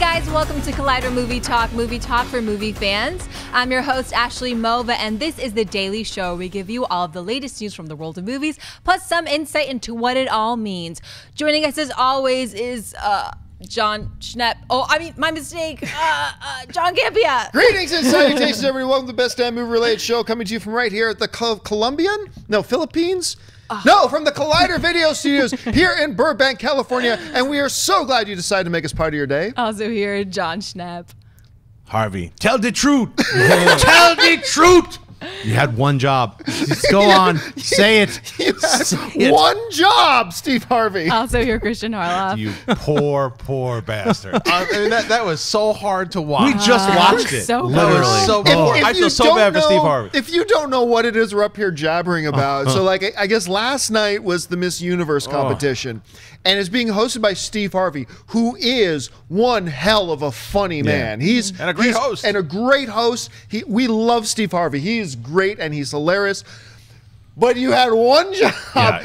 guys, welcome to Collider Movie Talk for movie fans. I'm your host, Ashley Mova, and this is the daily show. We give you all of the latest news from the world of movies, plus some insight into what it all means. Joining us as always is John Schnepp. Oh, I mean, my mistake. John Gambia. Greetings and salutations, everyone. Welcome to the best damn movie-related show coming to you from right here at the Philippines? No, from the Collider Video Studios here in Burbank, California. And we are so glad you decided to make us part of your day. Also here, John Schnepp. Harvey, tell the truth. Tell the truth. You had one job. Just go on. Say it. Say it. One job, Steve Harvey. Also here, Christian Harloff. You poor, poor bastard. That was so hard to watch. We just watched it. So literally. So if I feel so bad for Steve Harvey. If you don't know what it is we're up here jabbering about, so like I guess last night was the Miss Universe competition, and it's being hosted by Steve Harvey, who is one hell of a funny man. He's and a great host. And a great host. We love Steve Harvey. He's great and he's hilarious, but you had one job.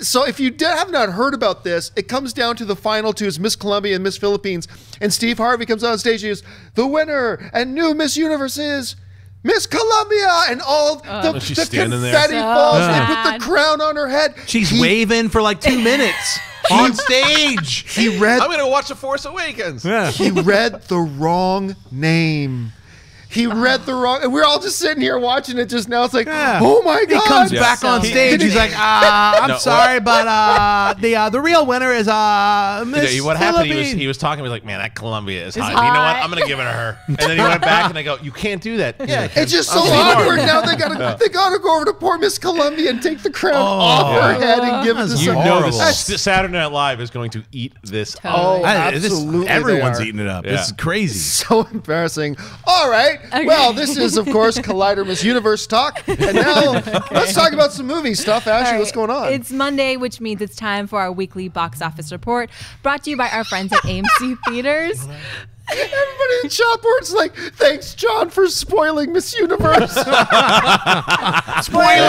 So if you have not heard about this, it comes down to the final two, is Miss Colombia and Miss Philippines, and Steve Harvey comes on stage, he is the winner and new Miss Universe is Miss Colombia, and all the confetti falls, they put the crown on her head. She's waving for like 2 minutes on stage. He read, I'm gonna watch The Force Awakens. He read the wrong name. He read the wrong, and we're all just sitting here watching it just now. It's like, oh my God. He comes back on stage. He's like, I'm sorry, but the real winner is Miss What happened, he was talking, he was like, man, that Colombia is hot. You know what? I'm going to give it to her. And then he went back, and I go, you can't do that. Yeah, it's just so awkward. Now they got to go over to poor Miss Colombia and take the crown off her head and give it to someone. You know this Saturday Night Live is going to eat this up. Oh, absolutely. Everyone's eating it up. This is crazy. So embarrassing. All right. Okay. Well, this is, of course, Collider Miss Universe talk. And now let's talk about some movie stuff. Ashley, what's going on? It's Monday, which means it's time for our weekly box office report brought to you by our friends at AMC Theaters. Everybody in the chat board's like, thanks, John, for spoiling Miss Universe. Spoilers! Spoilers!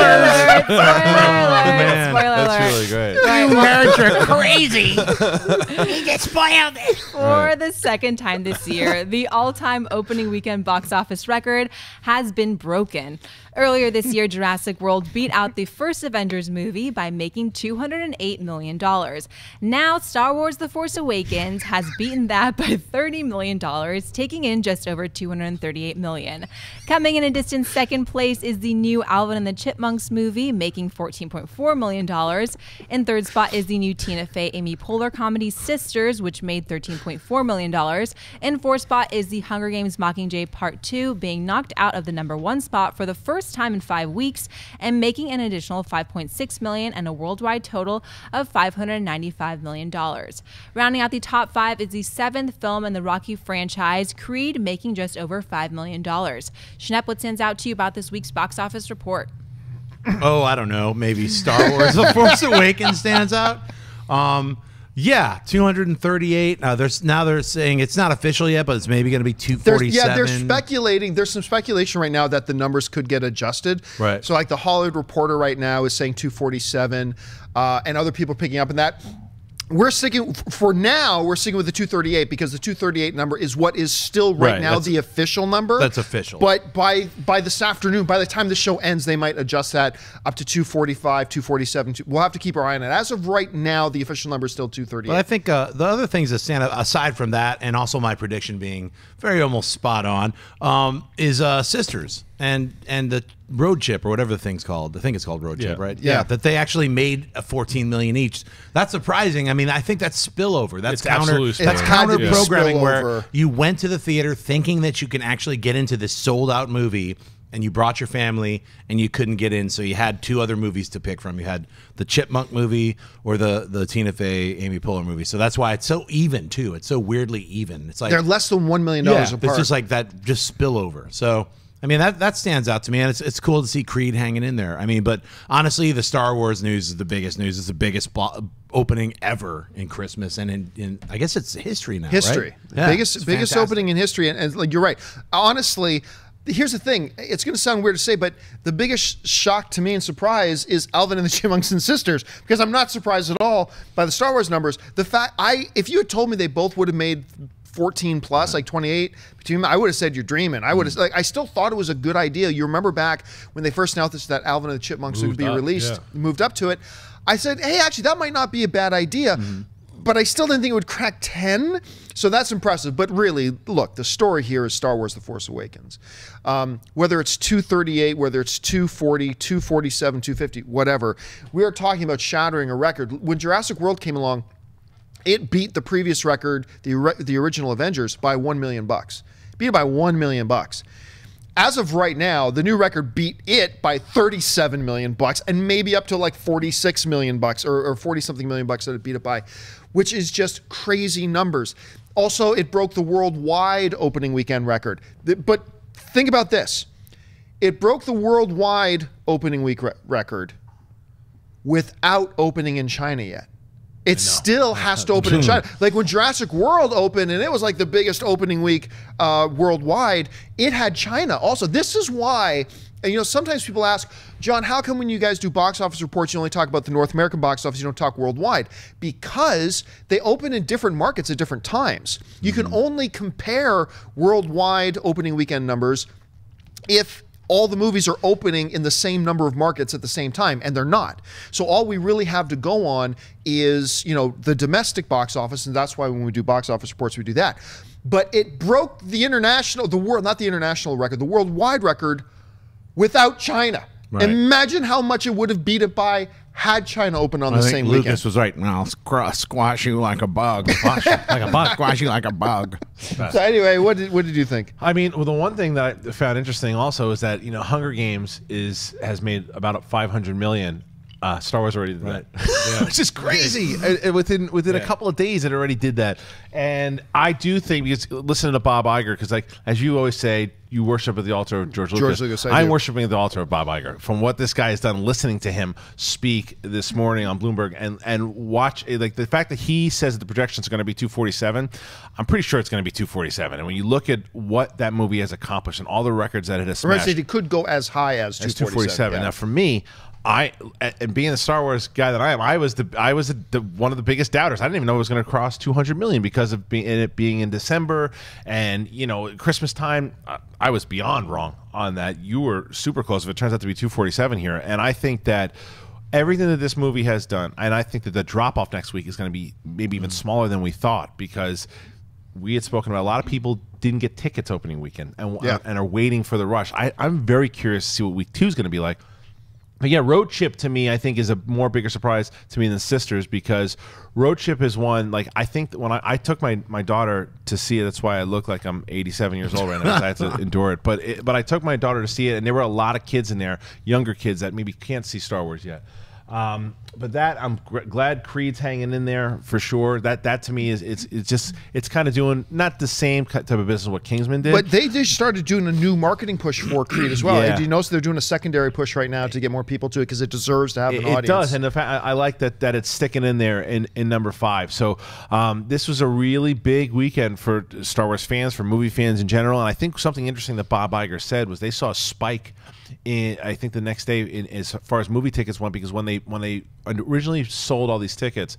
Man, spoiler alert. That's really great. You nerds are crazy. You get spoiled. For the second time this year, the all-time opening weekend box office record has been broken. Earlier this year, Jurassic World beat out the first Avengers movie by making $208 million. Now, Star Wars: The Force Awakens has beaten that by $30 million, taking in just over $238 million. Coming in a distant second place is the new Alvin and the Chipmunks movie, making $14.4 million. In third spot is the new Tina Fey, Amy Poehler comedy Sisters, which made $13.4 million. In fourth spot is the Hunger Games: Mockingjay Part 2, being knocked out of the #1 spot for the first time in 5 weeks and making an additional $5.6 million and a worldwide total of $595 million. Rounding out the top five is the seventh film in the Rocky franchise, Creed, making just over $5 million. Schnepp, what stands out to you about this week's box office report? Oh, I don't know. Maybe Star Wars The Force Awakens stands out. Yeah, 238. Now they're saying it's not official yet, but it's maybe going to be 247. Yeah, they're speculating. There's some speculation right now that the numbers could get adjusted. Right. So like the Hollywood Reporter right now is saying 247, and other people are picking up on that. We're sticking, for now, we're sticking with the 238 because the 238 number is what is still right now the official number. That's official. But by this afternoon, by the time the show ends, they might adjust that up to 245, 247. We'll have to keep our eye on it. As of right now, the official number is still 238. But I think the other things that stand out, aside from that, and also my prediction being very almost spot on, is Sisters. And the Road Chip, or whatever the thing's called. I think it's called Road Chip, right? Yeah, that they actually made $14 million each. That's surprising. I mean, I think that's spillover. That's counter programming where you went to the theater thinking that you can actually get into this sold-out movie, and you brought your family, and you couldn't get in, so you had two other movies to pick from. You had the Chipmunk movie or the Tina Fey, Amy Poehler movie. So that's why it's so even, too. It's so weirdly even. It's like they're less than $1 million apart. It's just like that, just spillover. So... I mean, that stands out to me, and it's cool to see Creed hanging in there. I mean, but honestly, the Star Wars news is the biggest news. It's the biggest opening ever in Christmas, and in I guess it's history now, right? Yeah, biggest opening in history, and like, you're right. Honestly, here's the thing. It's going to sound weird to say, but the biggest shock to me and surprise is Alvin and the Chipmunks and Sisters, because I'm not surprised at all by the Star Wars numbers. The fact if you had told me they both would have made 14 plus, like 28. I would have said you're dreaming. I would have, like, I still thought it was a good idea. You remember back when they first announced that Alvin and the Chipmunks would be released, moved up to it. I said, hey, actually, that might not be a bad idea. But I still didn't think it would crack 10, so that's impressive. But really, look, the story here is Star Wars: The Force Awakens. Whether it's 238, whether it's 240, 247, 250, whatever, we are talking about shattering a record. When Jurassic World came along, it beat the previous record, the original Avengers, by $1 million. Beat it by $1 million. As of right now, the new record beat it by $37 million, and maybe up to like $46 million or 40-something million bucks that it beat it by, which is just crazy numbers. Also, it broke the worldwide opening weekend record. But think about this. It broke the worldwide opening week record without opening in China yet. It still has to open in China. Like when Jurassic World opened, and it was like the biggest opening week worldwide, it had China also. This is why, and you know, sometimes people ask, John, how come when you guys do box office reports, you only talk about the North American box office, you don't talk worldwide? Because they open in different markets at different times. You can only compare worldwide opening weekend numbers if all the movies are opening in the same number of markets at the same time, and they're not. So all we really have to go on is, you know, the domestic box office, and that's why when we do box office reports, we do that. But it broke the international, the world, not the international record, the worldwide record without China. Right. Imagine how much it would have beat it by had China opened on the same weekend. Lucas was right. I'll squash you like a bug. Squash you like a bug. Squash you like a bug. So anyway, what did you think? I mean, well, the one thing that I found interesting also is that, you know, Hunger Games has made about 500 million. Star Wars already did that, which is crazy. Within a couple of days, it already did that. And I do think, because listening to Bob Iger, because like as you always say, you worship at the altar of George Lucas. I'm worshiping at the altar of Bob Iger. From what this guy has done, listening to him speak this morning on Bloomberg, and watch, like the fact that he says the projections are going to be 247, I'm pretty sure it's going to be 247. And when you look at what that movie has accomplished and all the records that it has smashed, it could go as high as 247. Now, for me, and being the Star Wars guy that I am, I was one of the biggest doubters. I didn't even know it was going to cross 200 million because of it being in December, and you know, Christmas time. I was beyond wrong on that. You were super close. If it turns out to be 247 here, and I think that everything that this movie has done, and I think that the drop off next week is going to be maybe even smaller than we thought, because we had spoken about a lot of people didn't get tickets opening weekend and are waiting for the rush. I'm very curious to see what week 2 is going to be like. But yeah, Road Chip to me, I think, is a more bigger surprise to me than Sisters, because Road Chip is one, like, I think that when I took my daughter to see it, that's why I look like I'm 87 years old right now, I have to endure it. But I took my daughter to see it, and there were a lot of kids in there, younger kids that maybe can't see Star Wars yet. But that, I'm glad Creed's hanging in there for sure. That to me is, it's kind of doing not the same type of business what Kingsman did. But they just started doing a new marketing push for Creed as well. Do you notice they're doing a secondary push right now to get more people to it because it deserves to have an audience? It does, and the fact, I like that it's sticking in there in number 5. So this was a really big weekend for Star Wars fans, for movie fans in general. And I think something interesting that Bob Iger said was they saw a spike in, I think the next day, as far as movie tickets went, because when they originally sold all these tickets,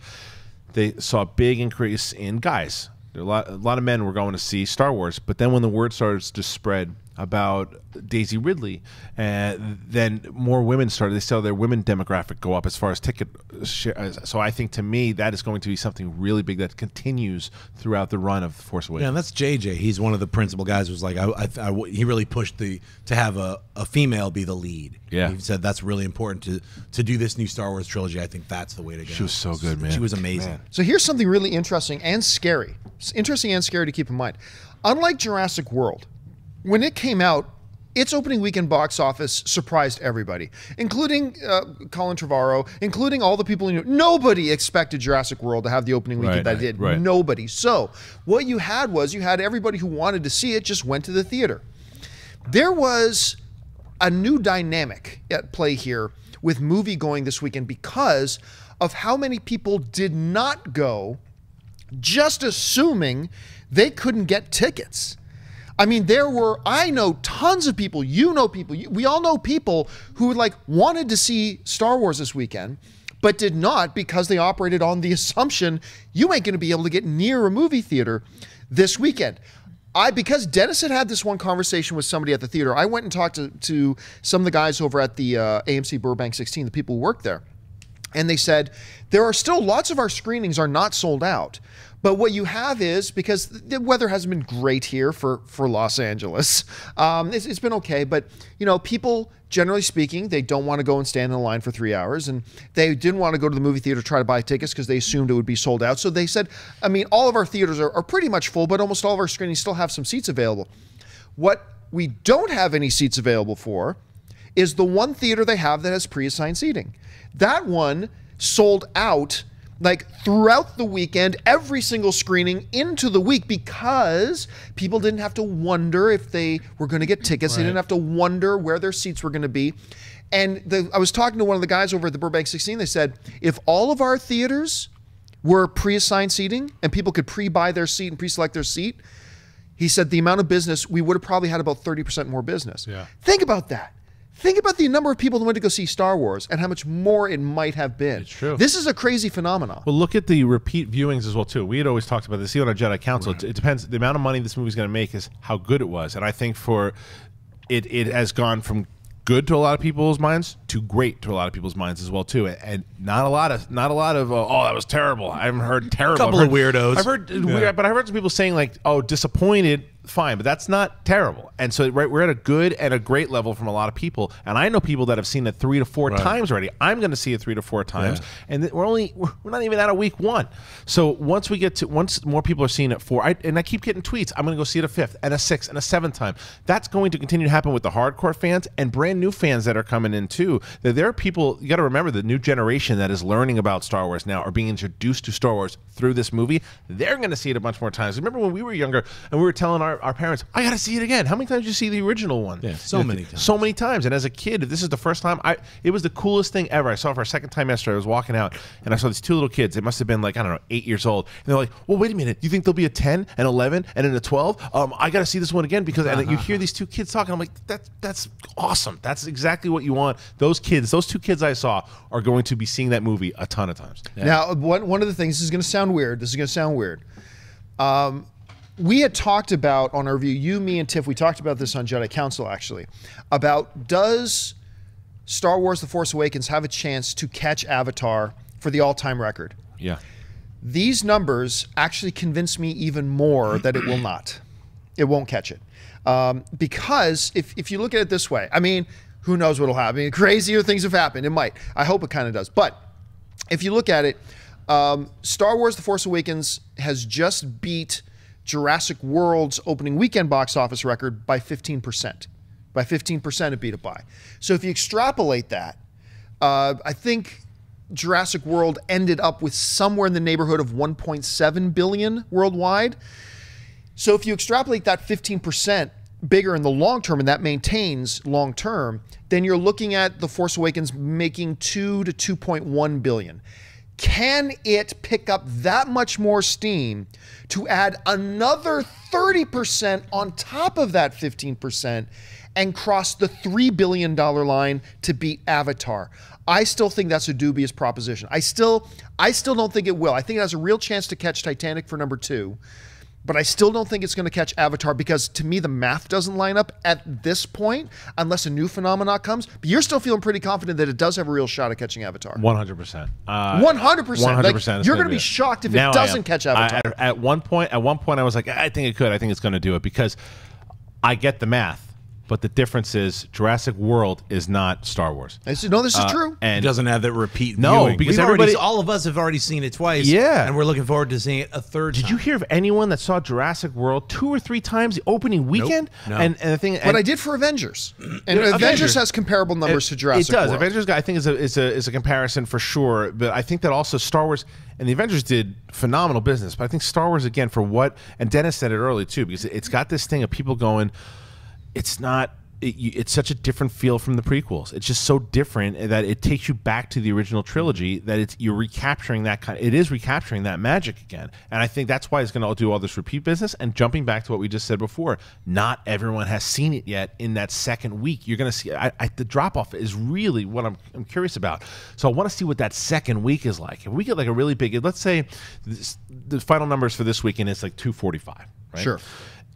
they saw a big increase in guys. A lot of men were going to see Star Wars, but then when the word starts to spread about Daisy Ridley, then more women started. They saw their women demographic go up as far as ticket share. So I think, to me, that is going to be something really big that continues throughout the run of The Force Awakens. Yeah, and that's JJ. He's one of the principal guys who's like, he really pushed to have a female be the lead. Yeah, he said that's really important to do this new Star Wars trilogy. I think that's the way to go. She was so good, man. She was amazing. Man. So here's something really interesting and scary. It's interesting and scary to keep in mind. Unlike Jurassic World, when it came out, its opening weekend box office surprised everybody, including Colin Trevorrow, including all the people who knew. Nobody expected Jurassic World to have the opening weekend that it did. Right. Nobody. So what you had was, you had everybody who wanted to see it just went to the theater. There was a new dynamic at play here with movie going this weekend because of how many people did not go just assuming they couldn't get tickets. I mean, there were, I know tons of people, you know people, we all know people who like wanted to see Star Wars this weekend, but did not because they operated on the assumption you ain't gonna be able to get near a movie theater. this weekend. Because Dennis had had this one conversation with somebody at the theater, I went and talked to some of the guys over at the AMC Burbank 16, the people who work there. And they said, there are still lots of our screenings are not sold out. But what you have is, because the weather hasn't been great here for Los Angeles, it's been okay, but you know, people, generally speaking, they don't want to go and stand in line for 3 hours, and they didn't want to go to the movie theater to try to buy tickets because they assumed it would be sold out. So they said, I mean, all of our theaters are pretty much full, but almost all of our screenings still have some seats available. What we don't have any seats available for is the one theater they have that has pre-assigned seating. That one sold out like throughout the weekend, every single screening into the week, because people didn't have to wonder if they were going to get tickets. Right. They didn't have to wonder where their seats were going to be. And I was talking to one of the guys over at the Burbank 16. They said, if all of our theaters were pre-assigned seating and people could pre-buy their seat and pre-select their seat, he said the amount of business, we would have probably had about 30% more business. Yeah. Think about that. Think about the number of people who went to go see Star Wars and how much more it might have been. It's true. This is a crazy phenomenon. Well, look at the repeat viewings as well, too. We had always talked about this, even on Jedi Council. Right. It depends. The amount of money this movie's going to make is how good it was. And I think for it has gone from good to a lot of people's minds to great to a lot of people's minds as well, too. And not a lot of oh, that was terrible. I haven't heard terrible. A couple of weirdos. I've heard, yeah. But I heard some people saying like, oh, disappointed. Fine, but that's not terrible. And so right, we're at a good and a great level from a lot of people. And I know people that have seen it 3 to 4 right. times already. I'm going to see it 3 to 4 times, yeah. And we're not even out of week 1. So once more people are seeing it 4, and I keep getting tweets. I'm going to go see it a 5th and a 6th and a 7th time. That's going to continue to happen with the hardcore fans and brand new fans that are coming in too. There are people, you got to remember, the new generation that is learning about Star Wars now or being introduced to Star Wars through this movie. They're going to see it a bunch more times. Remember when we were younger and we were telling our parents, I gotta see it again. How many times did you see the original one? Yeah, so many times. And as a kid, if this is the first time, it was the coolest thing ever. I saw it for a second time yesterday. I was walking out and I saw these two little kids. They must have been like, I don't know, 8 years old. And they're like, well, wait a minute. You think there'll be a 10, an 11, and then a 12? I gotta see this one again because and you hear these two kids talking. I'm like, that's awesome. That's exactly what you want. Those kids, those two kids I saw are going to be seeing that movie a ton of times. Yeah. Now, one of the things, this is gonna sound weird. We had talked about on our review, you, me, and Tiff, we talked about this on Jedi Council, actually, about does Star Wars The Force Awakens have a chance to catch Avatar for the all-time record? Yeah. These numbers actually convince me even more that it will not. It won't catch it. Because if you look at it this way, I mean, who knows what'll happen? I mean, crazier things have happened. It might. I hope it kind of does. But if you look at it, Star Wars The Force Awakens has just beat Jurassic World's opening weekend box office record by 15%. By 15% it beat it by. So if you extrapolate that, I think Jurassic World ended up with somewhere in the neighborhood of 1.7 billion worldwide. So if you extrapolate that 15% bigger in the long term, and that maintains long term, then you're looking at The Force Awakens making 2 to 2.1 billion. Can it pick up that much more steam to add another 30% on top of that 15% and cross the $3 billion line to beat Avatar? I still think that's a dubious proposition. I still don't think it will. I think it has a real chance to catch Titanic for number 2, but I still don't think it's going to catch Avatar because, to me, the math doesn't line up at this point unless a new phenomenon comes. But you're still feeling pretty confident that it does have a real shot at catching Avatar. 100%. 100%. Like, you're going to be shocked if it doesn't catch Avatar. At one point, I was like, I think it could. I think it's going to do it because I get the math. But the difference is Jurassic World is not Star Wars. No, this is true. And it doesn't have that repeat viewing. Because all of us have already seen it twice. Yeah. And we're looking forward to seeing it a third time. Did you hear of anyone that saw Jurassic World 2 or 3 times the opening weekend? Nope. No. And the thing, but I did for Avengers. And Avengers has comparable numbers to Jurassic World. It does. Avengers, I think, is a comparison for sure. But I think that also Star Wars and the Avengers did phenomenal business. But I think Star Wars, again, for what, and Dennis said it early too, because it's got this thing of people going, it's not it's such a different feel from the prequels. It's just so different that it takes you back to the original trilogy, that you're recapturing that kind. It is recapturing that magic again, and I think that's why it's going to do all this repeat business. And jumping back to what we just said before, not everyone has seen it yet. In that second week, you're going to see the drop off is really what I'm curious about. So I want to see what that second week is like. If we get like a really big, let's say this, the final numbers for this weekend is like 245, right? Sure.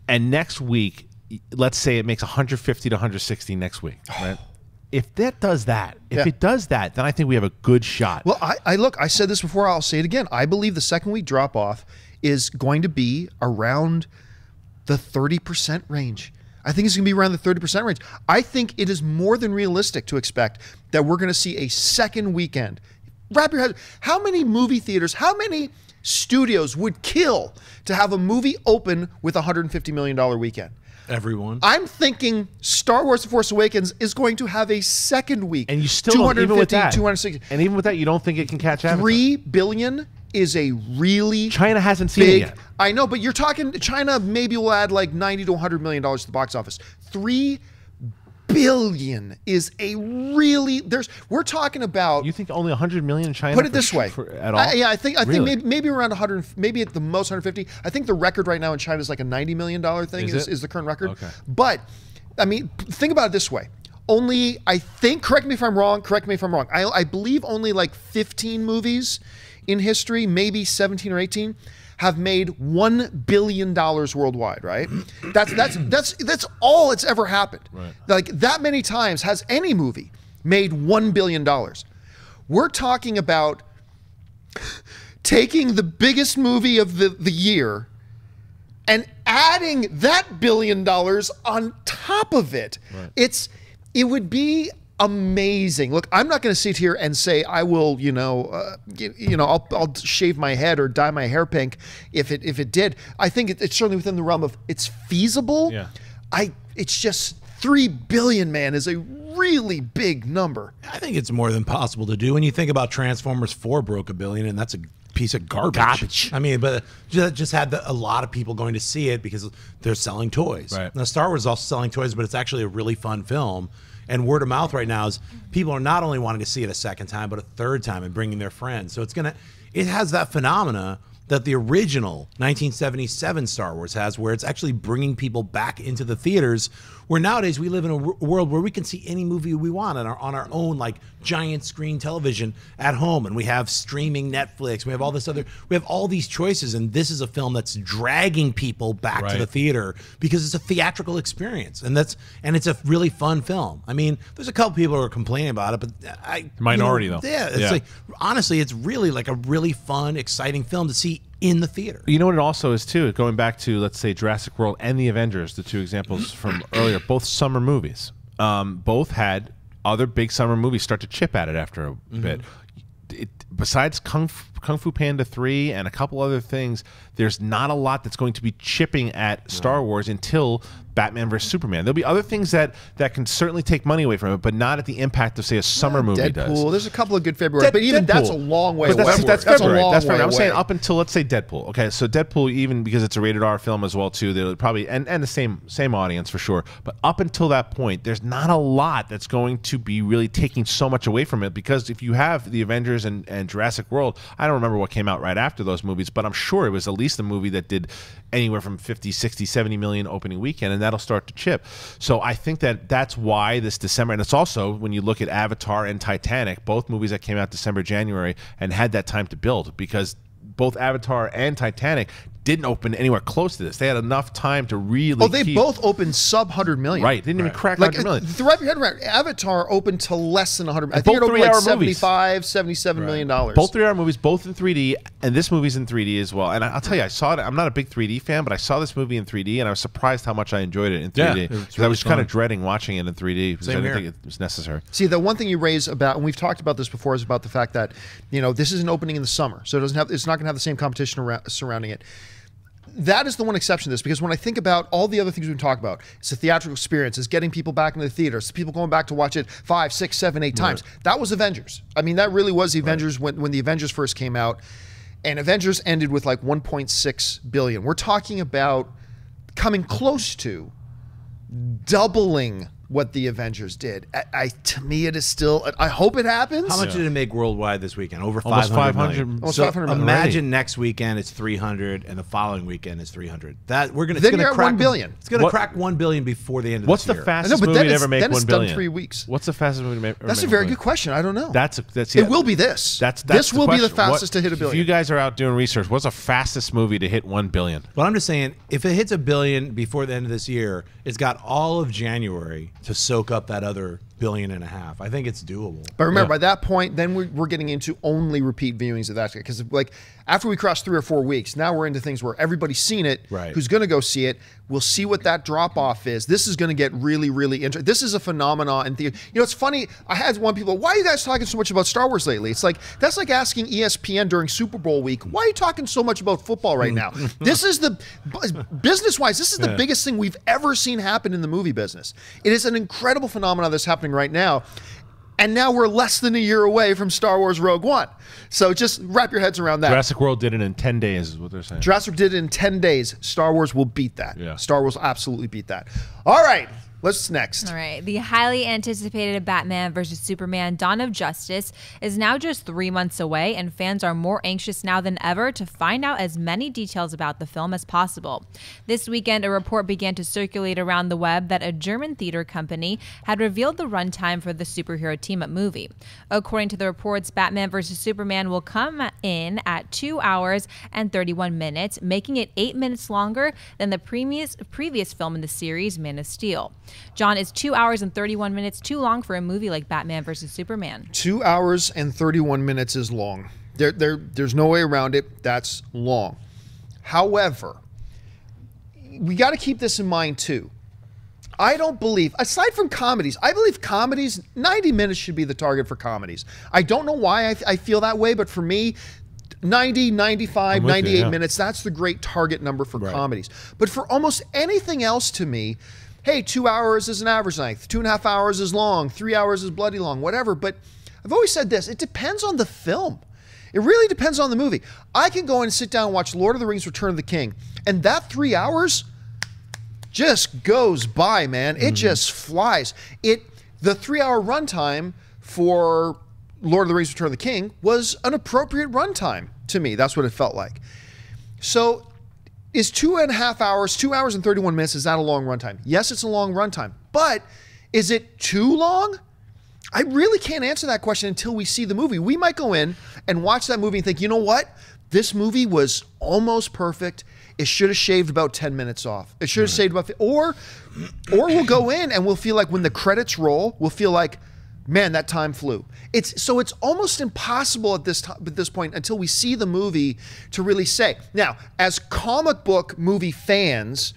And next week, let's say it makes 150 to 160 next week, right? If that does that, if it does that, then I think we have a good shot. Well, look, I said this before, I'll say it again. I believe the second week drop off is going to be around the 30% range. I think it's going to be around the 30% range. I think it is more than realistic to expect that we're going to see a second weekend. Wrap your head. How many movie theaters, how many studios would kill to have a movie open with a $150 million weekend? Everyone. I'm thinking Star Wars: The Force Awakens is going to have a second week. And you still don't, even with that, 260. And even with that, you don't think it can catch Avatar. 3 billion is a really China hasn't seen it yet. I know, but you're talking China maybe will add like $90 to $100 million to the box office. 3 billion is a really we're talking about. You think only 100 million in China? Put it this way, at all? Yeah, I think maybe around 100, maybe at the most 150. I think the record right now in China is like a $90 million thing. Is the current record? Okay. But I mean, think about it this way. Only I think. Correct me if I'm wrong. I believe only like 15 movies in history, maybe 17 or 18. Have made $1 billion worldwide, right? That's all it's ever happened. Right. Like that many times has any movie made $1 billion. We're talking about taking the biggest movie of the year and adding that $1 billion on top of it. Right. It would be amazing. Look, I'm not going to sit here and say I will, I'll shave my head or dye my hair pink if it did. I think it's certainly within the realm of it's feasible. Yeah. It's just 3 billion, man, is a really big number. I think it's more than possible to do. When you think about Transformers 4 broke $1 billion, and that's a piece of garbage. I mean, but just had a lot of people going to see it because they're selling toys. Right. Now, Star Wars is also selling toys, but it's actually a really fun film. And word of mouth right now is people are not only wanting to see it a second time, but a third time and bringing their friends. So it has that phenomena that the original 1977 Star Wars has, where it's actually bringing people back into the theaters, where nowadays we live in a world where we can see any movie we want on our own, like giant screen television at home. And we have streaming Netflix, we have all this other, we have all these choices. And this is a film that's dragging people back to the theater because it's a theatrical experience. And it's a really fun film. I mean, there's a couple people who are complaining about it, but minority though. Yeah, it's like, honestly, it's really like a really fun, exciting film to see in the theater. You know what it also is too, going back to, let's say, Jurassic World and the Avengers, the two examples from earlier, both summer movies, both had other big summer movies start to chip at it after a bit. Besides Kung Fu Panda 3 and a couple other things, there's not a lot that's going to be chipping at Star Wars until Batman versus Superman. There'll be other things that can certainly take money away from it, but not at the impact of, say, a summer movie. Deadpool. There's a couple of good February, but even that's a long way away. That's February. That's February. I'm saying up until, let's say, Deadpool. Okay, so Deadpool, even because it's a rated R film as well too, they'll probably and the same audience for sure. But up until that point, there's not a lot that's going to be really taking so much away from it, because if you have the Avengers and Jurassic World, I don't remember what came out right after those movies, but I'm sure it was at least a movie that did anywhere from 50, 60, 70 million opening weekend, and that'll start to chip. So I think that's why this December, and it's also when you look at Avatar and Titanic, both movies that came out December, January, and had that time to build, because both Avatar and Titanic didn't open anywhere close to this. They had enough time to really. Oh, they both opened sub 100 million. Right, they didn't even crack 100 million. Wrap your head around. Avatar opened to less than 100. I think it opened like $75, $77 million. Both 3 hour movies, both in 3D, and this movie's in 3D as well. And I'll tell you, I saw it. I'm not a big 3D fan, but I saw this movie in 3D, and I was surprised how much I enjoyed it in 3D. Because really I was kind of dreading watching it in 3D because I didn't think it was necessary. See, the one thing you raise about, and we've talked about this before, is about the fact that this is an opening in the summer, so it doesn't have. It's not going to have the same competition surrounding it. That is the one exception to this, because when I think about all the other things we've talked about, it's the theatrical experience, it's getting people back into the theater, it's people going back to watch it 5, 6, 7, 8 times. That was Avengers. I mean, that really was the Avengers when the Avengers first came out, and Avengers ended with like 1.6 billion. We're talking about coming close to doubling what the Avengers did. To me, it is still, I hope it happens. How much did it make worldwide this weekend? Over 500 million. Almost 500 million. Imagine next weekend it's 300 and the following weekend is 300. That we're gonna, it's gonna crack 1 billion. It's gonna crack 1 billion before the end of this year. What's the fastest movie to ever make 1 billion? 3 weeks. What's the fastest movie to make? That's a very good question. I don't know. That's it. Will be this. This will be the fastest to hit 1 billion. If you guys are out doing research, what's the fastest movie to hit 1 billion? Well, I'm just saying, if it hits 1 billion before the end of this year, it's got all of January to soak up that other 1.5 billion. I think it's doable. But remember, by that point, then we're getting into only repeat viewings of that. Because like after we cross 3 or 4 weeks, now we're into things where everybody's seen it, who's going to go see it. We'll see what that drop-off is. This is going to get really, really interesting. This is a phenomenon in theater. You know, it's funny. I had one people, why are you guys talking so much about Star Wars lately? It's like, that's like asking ESPN during Super Bowl week, why are you talking so much about football right now? This is the, business-wise, this is the biggest thing we've ever seen happen in the movie business. It is an incredible phenomenon that's happening right now. And now we're less than a year away from Star Wars Rogue One. So just wrap your heads around that. Jurassic World did it in 10 days is what they're saying. Jurassic did it in 10 days. Star Wars will beat that. Yeah. Star Wars will absolutely beat that. All right. What's next? All right. The highly anticipated Batman versus Superman Dawn of Justice is now just 3 months away, and fans are more anxious now than ever to find out as many details about the film as possible. This weekend, a report began to circulate around the web that a German theater company had revealed the runtime for the superhero team-up movie. According to the reports, Batman versus Superman will come in at 2 hours and 31 minutes, making it 8 minutes longer than the previous film in the series, Man of Steel. John, is 2 hours and 31 minutes too long for a movie like Batman versus Superman? 2 hours and 31 minutes is long. There's no way around it. That's long. However, we got to keep this in mind too. I don't believe, aside from comedies, I believe comedies, 90 minutes should be the target for comedies. I don't know why I feel that way, but for me, 90, 95, 98 minutes, that's the great target number for comedies. But for almost anything else to me, hey, 2 hours is an average length, 2.5 hours is long, 3 hours is bloody long, whatever. But I've always said this, it depends on the film. It really depends on the movie. I can go and sit down and watch Lord of the Rings Return of the King, and that 3 hours just goes by, man. It just flies. The 3 hour runtime for Lord of the Rings Return of the King was an appropriate runtime to me. That's what it felt like. So is 2.5 hours, 2 hours and 31 minutes, is that a long runtime? Yes, it's a long runtime, but is it too long? I really can't answer that question until we see the movie. We might go in and watch that movie and think, you know what? This movie was almost perfect. It should have shaved about 10 minutes off. It should have saved about, or we'll go in and we'll feel like when the credits roll, we'll feel like, man, that time flew. So it's almost impossible at this point until we see the movie to really say. Now, as comic book movie fans,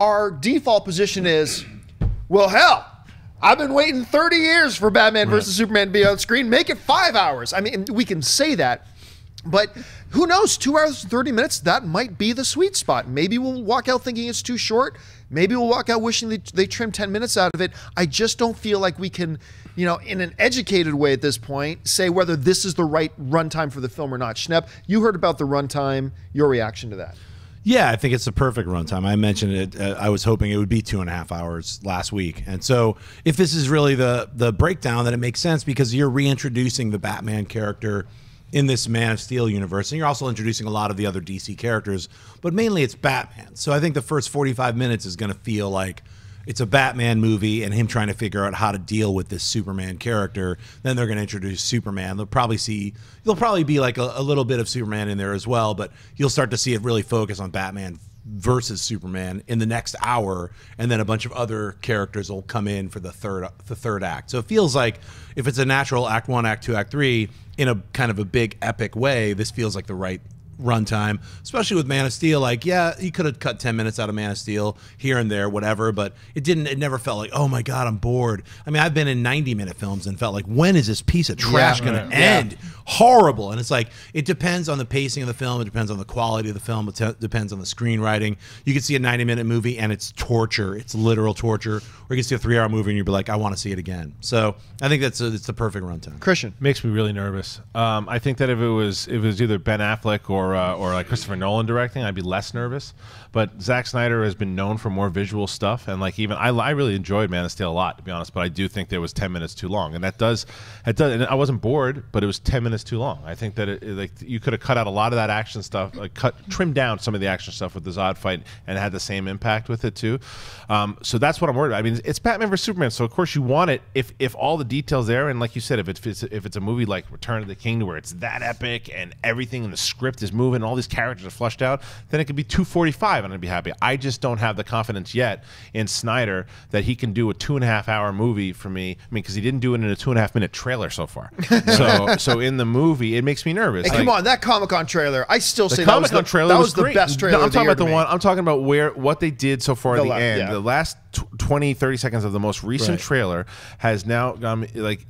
our default position is, well, hell, I've been waiting 30 years for Batman versus Superman to be on screen. Make it 5 hours. I mean, we can say that. But who knows, 2 hours and 30 minutes, that might be the sweet spot. Maybe we'll walk out thinking it's too short. Maybe we'll walk out wishing they trimmed 10 minutes out of it. I just don't feel like we can, you know, in an educated way at this point, say whether this is the right runtime for the film or not. Schnepp, you heard about the runtime, your reaction to that. Yeah, I think it's the perfect runtime. I mentioned it. I was hoping it would be 2.5 hours last week. And so if this is really the breakdown, then it makes sense, because you're reintroducing the Batman character in this Man of Steel universe, and you're also introducing a lot of the other DC characters, but mainly it's Batman. So I think the first 45 minutes is going to feel like it's a Batman movie and him trying to figure out how to deal with this Superman character. Then they're going to introduce Superman. They'll probably see, there'll probably be like a little bit of Superman in there as well, but you'll start to see it really focus on Batman versus Superman in the next hour, and then a bunch of other characters will come in for the third act. So it feels like if it's a natural act one, act two, act three in a kind of a big epic way, this feels like the right runtime, especially with Man of Steel. Like, yeah, you could have cut 10 minutes out of Man of Steel here and there, whatever, but it never felt like, oh my God, I'm bored. I mean, I've been in 90-minute films and felt like, when is this piece of trash going to end? Horrible. And it's like, it depends on the pacing of the film. It depends on the quality of the film. It depends on the screenwriting. You can see a 90-minute movie and it's torture. It's literal torture. Or you can see a 3 hour movie and you'll be like, I want to see it again. So I think it's the perfect runtime. Christian. Makes me really nervous. I think that if it was either Ben Affleck or or like Christopher Nolan directing, I'd be less nervous. But Zack Snyder has been known for more visual stuff, and like even I really enjoyed Man of Steel a lot, to be honest. But I do think there was 10 minutes too long, and that does. And I wasn't bored, but it was 10 minutes too long. I think that like you could have cut out a lot of that action stuff, like trimmed down some of the action stuff with the Zod fight, and had the same impact with it too. So that's what I'm worried about. I mean, it's Batman versus Superman, so of course you want it if all the details there, and like you said, if it's a movie like Return of the King where it's that epic and everything in the script is moving, and all these characters are flushed out, then it could be 2:45 and I'd be happy. I just don't have the confidence yet in Snyder that he can do a 2.5 hour movie for me. I mean, because he didn't do it in a 2.5 minute trailer so far. so in the movie, it makes me nervous. Hey, like, come on, that Comic-Con trailer, I still say that was the best trailer. No, I'm talking about the one. I'm talking about what they did so far at the end. Yeah. The last 20-30 seconds of the most recent trailer has now like.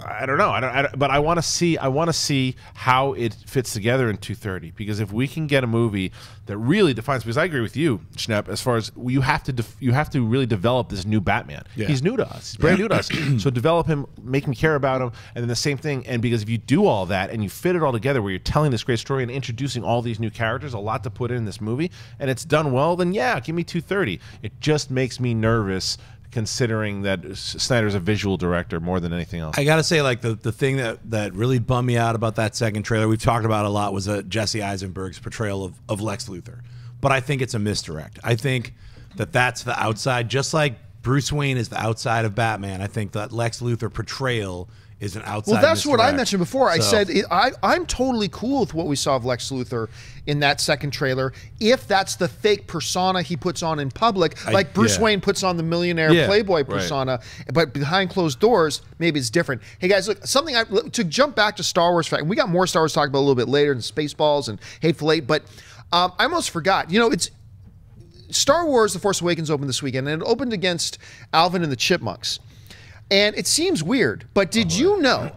I don't know. But I want to see. I want to see how it fits together in 2:30. Because if we can get a movie that really defines, because I agree with you, Schnepp, as far as you have to really develop this new Batman. Yeah. He's new to us. He's brand new to us. So develop him, make him care about him, and then the same thing. And because if you do all that and you fit it all together, where you're telling this great story and introducing all these new characters, a lot to put in this movie, and it's done well, then yeah, give me 2:30. It just makes me nervous, considering that Snyder's a visual director more than anything else. I gotta say, like the thing that really bummed me out about that second trailer we've talked about a lot was Jesse Eisenberg's portrayal of Lex Luthor. But I think it's a misdirect. I think that's the outside, just like Bruce Wayne is the outside of Batman. I think that Lex Luthor portrayal is an outside. Well, that's what I mentioned before. So, I said I'm totally cool with what we saw of Lex Luthor in that second trailer, if that's the fake persona he puts on in public, like Bruce Wayne puts on the millionaire playboy persona, but behind closed doors, maybe it's different. Hey guys, look, something to jump back to Star Wars. We got more Star Wars to talk about a little bit later, and Spaceballs and Hateful Eight, but I almost forgot. You know, it's Star Wars: The Force Awakens opened this weekend, and it opened against Alvin and the Chipmunks. And it seems weird, but did you know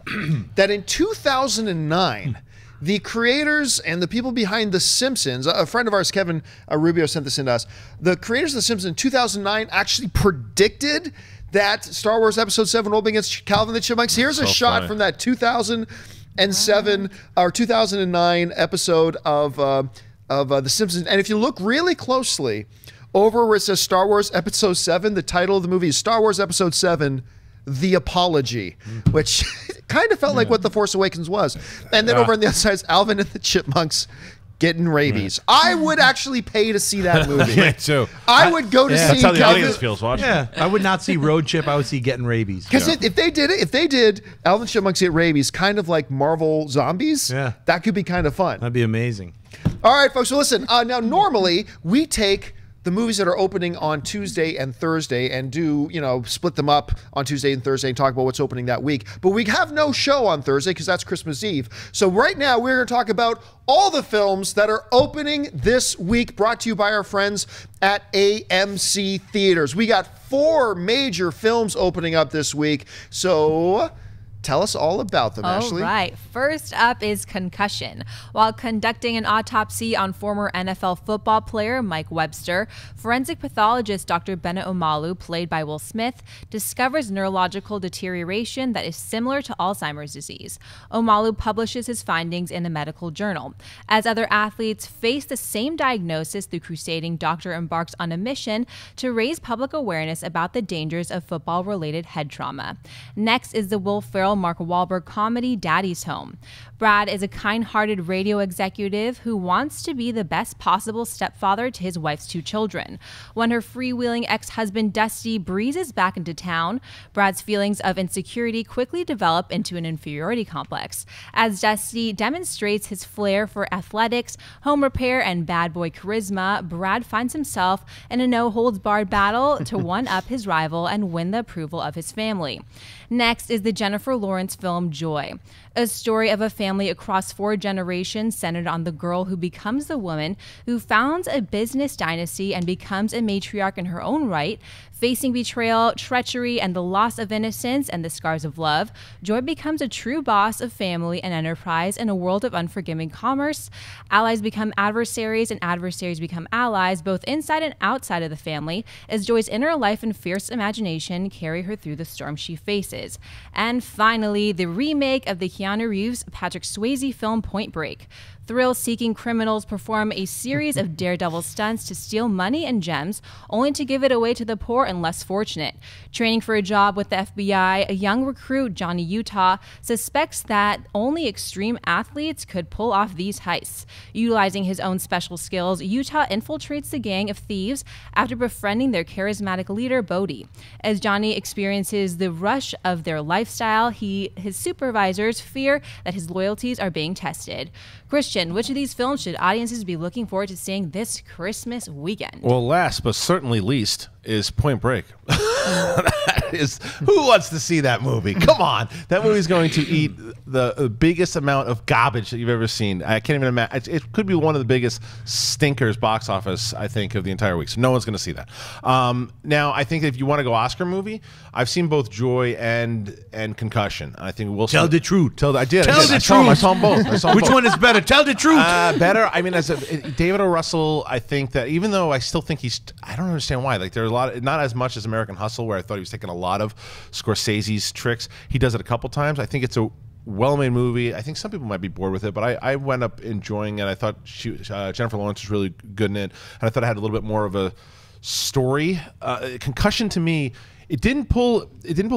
that in 2009, the creators and the people behind The Simpsons, a friend of ours, Kevin Rubio, sent this in to us, the creators of The Simpsons in 2009 actually predicted that Star Wars Episode 7 will open against Calvin the Chipmunks. Here's a shot from that 2007 or 2009 episode of The Simpsons. And if you look really closely, over where it says Star Wars Episode 7, the title of the movie is Star Wars Episode 7, The Apology, which kind of felt like what The Force Awakens was. And then over on the other side is Alvin and the Chipmunks getting rabies. I would actually pay to see that movie. Me too. I would go to see. That's how the audience feels watching. Yeah, I would not see Road Chip. I would see getting rabies. Because if they did Alvin Chipmunks get rabies, kind of like Marvel Zombies. Yeah, that could be kind of fun. That'd be amazing. All right, folks. So listen. Now, normally we take the movies that are opening on Tuesday and Thursday and do, you know, split them up on Tuesday and Thursday and talk about what's opening that week. But we have no show on Thursday because that's Christmas Eve. So right now we're going to talk about all the films that are opening this week, brought to you by our friends at AMC Theaters. We got 4 major films opening up this week. So tell us all about them, Ashley. All right. First up is Concussion. While conducting an autopsy on former NFL football player Mike Webster, forensic pathologist Dr. Bennett Omalu, played by Will Smith, discovers neurological deterioration that is similar to Alzheimer's disease. Omalu publishes his findings in a medical journal. As other athletes face the same diagnosis, the crusading doctor embarks on a mission to raise public awareness about the dangers of football-related head trauma. Next is the Will Ferrell Mark Wahlberg comedy Daddy's Home. Brad is a kind-hearted radio executive who wants to be the best possible stepfather to his wife's 2 children. When her freewheeling ex-husband Dusty breezes back into town, Brad's feelings of insecurity quickly develop into an inferiority complex. As Dusty demonstrates his flair for athletics, home repair, and bad boy charisma, Brad finds himself in a no-holds-barred battle to one-up his rival and win the approval of his family. Next is the Jennifer Lawrence film Joy, a story of a family across 4 generations centered on the girl who becomes the woman who founds a business dynasty and becomes a matriarch in her own right. Facing betrayal, treachery, and the loss of innocence and the scars of love, Joy becomes a true boss of family and enterprise in a world of unforgiving commerce. Allies become adversaries and adversaries become allies, both inside and outside of the family, as Joy's inner life and fierce imagination carry her through the storm she faces. And finally, the remake of the Keanu Reeves, Patrick Swayze film Point Break. thrill-seeking criminals perform a series of daredevil stunts to steal money and gems, only to give it away to the poor and less fortunate. Training for a job with the FBI, a young recruit, Johnny Utah, suspects that only extreme athletes could pull off these heists. Utilizing his own special skills, Utah infiltrates the gang of thieves after befriending their charismatic leader, Bodhi. As Johnny experiences the rush of their lifestyle, his supervisors fear that his loyalties are being tested. Christian, which of these films should audiences be looking forward to seeing this Christmas weekend? Well, last but certainly least is Point Break. Who wants to see that movie? Come on. That movie's going to eat the biggest amount of garbage that you've ever seen. I can't even imagine. It could be one of the biggest stinkers box office, I think, of the entire week. So no one's going to see that. Now, I think if you want to go Oscar movie, I've seen both Joy and Concussion. I think we'll tell the truth. I saw them both. Which one is better? Tell the truth. Better. I mean, as David O. Russell, I think that even though I still think he's, I don't understand why. Like, there's a lot, not as much as American Hustle, where I thought he was taking a lot of Scorsese's tricks. He does it a couple times. I think it's a well-made movie. I think some people might be bored with it, but I went up enjoying it. I thought Jennifer Lawrence was really good in it, and I thought it had a little bit more of a story. Concussion, to me, it didn't pull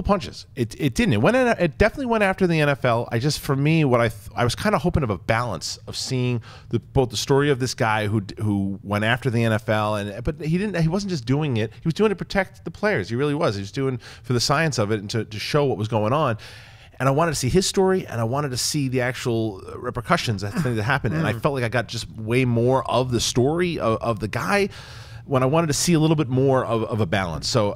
punches. It didn't. It definitely went after the NFL. I just, for me, what I was kind of hoping of a balance of seeing both the story of this guy who went after the NFL, but he wasn't just doing it. He was doing it to protect the players. He really was. He was doing for the science of it and to show what was going on. And I wanted to see his story, and I wanted to see the actual repercussions that thing that happened. And I felt like I got just way more of the story of the guy when I wanted to see a little bit more of a balance. So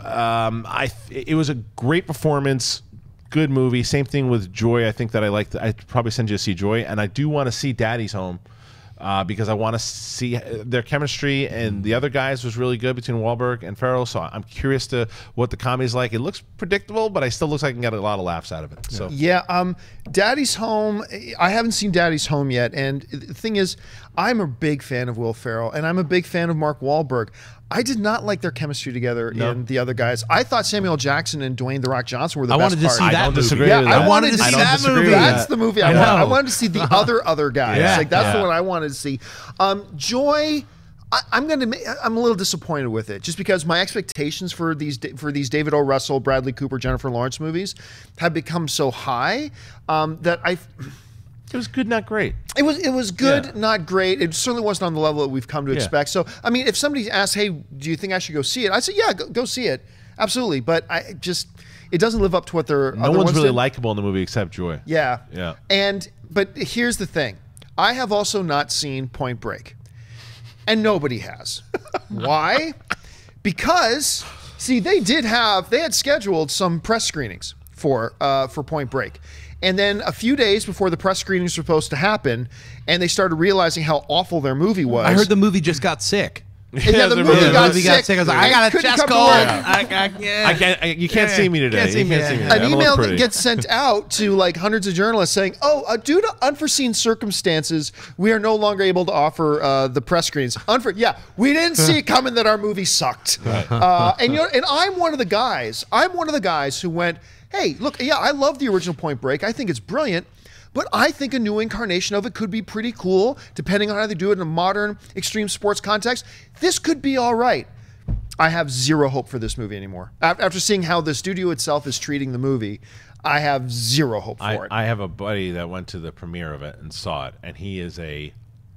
it was a great performance, good movie. Same thing with Joy. I think that I liked. I'd probably send you to see Joy, and I do want to see Daddy's Home. Because I want to see their chemistry, and the other guys was really good between Wahlberg and Farrell, so I'm curious to what the comedy's like. It looks predictable, but I still looks like I can get a lot of laughs out of it. So yeah, Daddy's Home. I haven't seen Daddy's Home yet, and the thing is, I'm a big fan of Will Ferrell, and I'm a big fan of Mark Wahlberg. I did not like their chemistry together in The Other Guys. I thought Samuel Jackson and Dwayne The Rock Johnson were the best part. I wanted to see that movie. That's the movie I wanted. I wanted to see the other guys. Yeah. Like, that's the one I wanted to see. Joy, I'm a little disappointed with it, just because my expectations for these David O. Russell, Bradley Cooper, Jennifer Lawrence movies have become so high that I. It was good, not great. It was good, not great. It certainly wasn't on the level that we've come to expect. So, I mean, if somebody asks, hey, do you think I should go see it? I say, yeah, go see it. Absolutely. But I just, it doesn't live up to what they're. No one's really likable in the movie except Joy. Yeah. Yeah. But here's the thing. I have also not seen Point Break. And nobody has. Why? Because, see, they had scheduled some press screenings for Point Break. And then a few days before the press screenings were supposed to happen, and they started realizing how awful their movie was. I heard the movie just got sick. Yeah, the movie got sick. I was like, I got a chest cold. You can't see me today. An email that gets sent out to like hundreds of journalists saying, due to unforeseen circumstances, we are no longer able to offer the press screens. We didn't see it coming that our movie sucked. Right. And I'm one of the guys. Who went, hey, look, yeah, I love the original Point Break. I think it's brilliant. But I think a new incarnation of it could be pretty cool, depending on how they do it in a modern extreme sports context. This could be all right. I have zero hope for this movie anymore. After seeing how the studio itself is treating the movie, I have zero hope for it. I have a buddy that went to the premiere of it and saw it, and he is a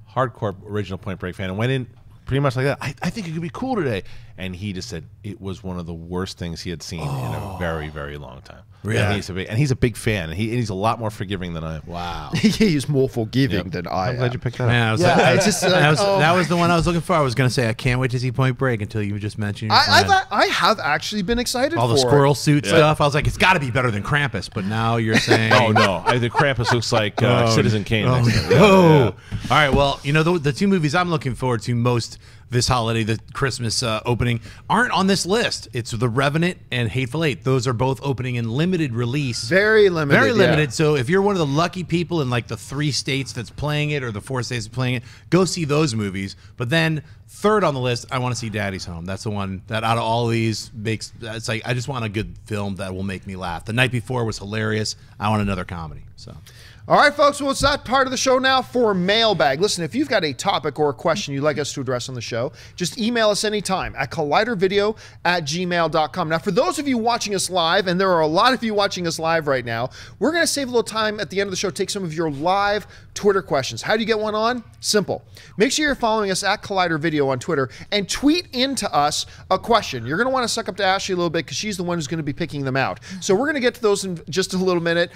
hardcore original Point Break fan and went in pretty much like that. I think it could be cool today. And he just said it was one of the worst things he had seen in a very, very long time. Really? Yeah. And he's a big fan. And he's a lot more forgiving than I am. Wow. He's more forgiving than I am. I'm glad you picked that up. That was the one I was looking for. I was going to say, I can't wait to see Point Break until you just mentioned your I have actually been excited for all the squirrel suit stuff. I was like, it's got to be better than Krampus. But now you're saying. Oh, no. The Krampus looks like Citizen Kane. Oh, no. All right. Well, you know, the two movies I'm looking forward to most this holiday, the Christmas opening, aren't on this list. It's The Revenant and Hateful Eight. Those are both opening in limited release. Very limited. Very limited. Yeah. So if you're one of the lucky people in like the 3 states that's playing it or the 4 states that's playing it, go see those movies. But then Third on the list, I want to see Daddy's Home. That's the one that out of all these makes, it's like, I just want a good film that will make me laugh. The Night Before was hilarious. I want another comedy. So, all right, folks. Well, it's that part of the show now for Mailbag. Listen, if you've got a topic or a question you'd like us to address on the show, just email us anytime at collidervideo@gmail.com. Now, for those of you watching us live, and there are a lot of you watching us live right now, we're going to save a little time at the end of the show, take some of your live Twitter questions. How do you get one on? Simple. Make sure you're following us at collidervideo on Twitter and tweet into us a question. You're going to want to suck up to Ashley a little bit because she's the one who's going to be picking them out. So we're going to get to those in just a little minute.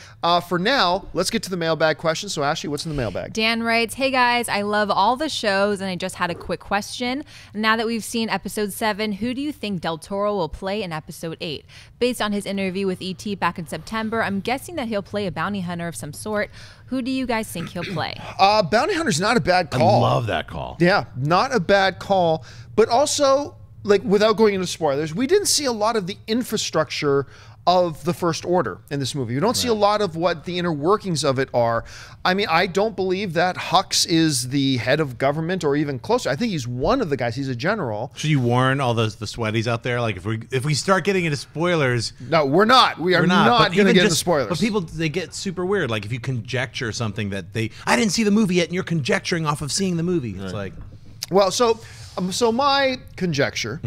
For now, let's get to the mailbag question. So Ashley, what's in the mailbag? Dan writes, hey guys, I love all the shows and I just had a quick question. Now that we've seen episode 7, who do you think Del Toro will play in episode 8? Based on his interview with E.T. back in September, I'm guessing that he'll play a bounty hunter of some sort. Who do you guys think he'll play? Bounty hunter's not a bad call. I love that call. Yeah, not a bad call. But also, like, without going into spoilers, we didn't see a lot of the infrastructure of the First Order in this movie. You don't see a lot of what the inner workings of it are. I mean, I don't believe that Hux is the head of government or even closer. I think he's one of the guys. He's a general. Should you warn all those the sweaties out there? Like, if we start getting into spoilers... No, we're not. We're not going to get into spoilers. But people, they get super weird. Like, if you conjecture something that they... I didn't see the movie yet, and you're conjecturing off of seeing the movie. Right. It's like... Well, so my conjecture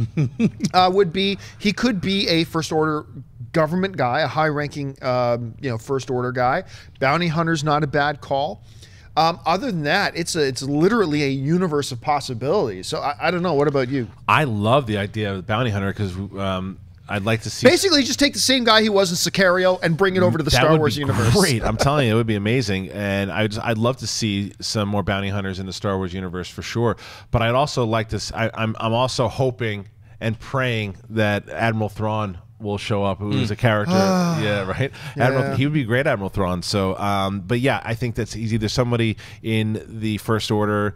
would be he could be a First Order government guy, a high-ranking, you know, First Order guy. Bounty hunter's not a bad call. Other than that, it's literally a universe of possibilities. So I don't know. What about you? I love the idea of the bounty hunter because I'd like to see. Basically, just take the same guy he was in Sicario and bring it over to the Star Wars universe. Great, I'm telling you, it would be amazing, and I'd love to see some more bounty hunters in the Star Wars universe for sure. But I'd also like to. I'm also hoping and praying that Admiral Thrawn will show up, who's a character. Yeah, right? Yeah. Admiral, he would be great, Admiral Thrawn. So, but yeah, I think that's he's either somebody in the First Order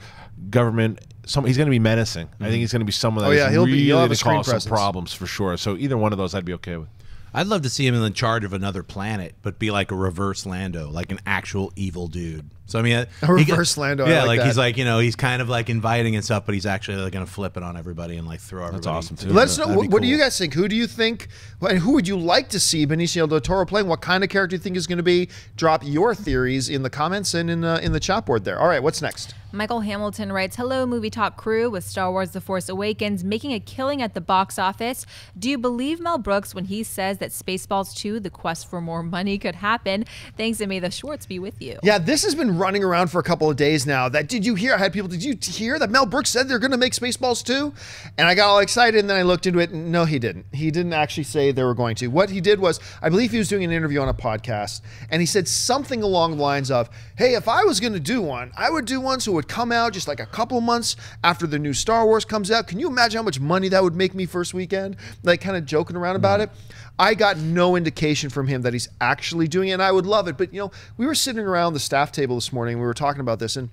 government. He's going to be menacing. I think he's going to be someone that he'll really cause some problems for sure. So either one of those I'd be okay with. I'd love to see him in charge of another planet, but be like a reverse Lando, like an actual evil dude. So I mean, a reverse Lando. Yeah, like he's like, you know, he's kind of like inviting and stuff, but he's actually like going to flip it on everybody and like throw everybody. That's awesome too. Let's know. What do you guys think? Who do you think? And who would you like to see Benicio del Toro playing? What kind of character do you think is going to be? Drop your theories in the comments and in the chat board there. All right, what's next? Michael Hamilton writes, hello, Movie Talk crew. With Star Wars The Force Awakens making a killing at the box office, do you believe Mel Brooks when he says that Spaceballs 2, The Quest for More Money, could happen? Thanks, and may the Schwartz be with you. Yeah, this has been running around for a couple of days now. That did you hear that Mel Brooks said they're going to make Spaceballs 2? And I got all excited, and then I looked into it, and no, he didn't. He didn't actually say they were going to. What he did was, I believe he was doing an interview on a podcast, and he said something along the lines of, hey, if I was going to do one, I would do one so it would come out just like a couple months after the new Star Wars comes out. Can you imagine how much money that would make me first weekend? Like, kind of joking around about it. I got no indication from him that he's actually doing it, and I would love it. But, you know, we were sitting around the staff table this morning, we were talking about this, and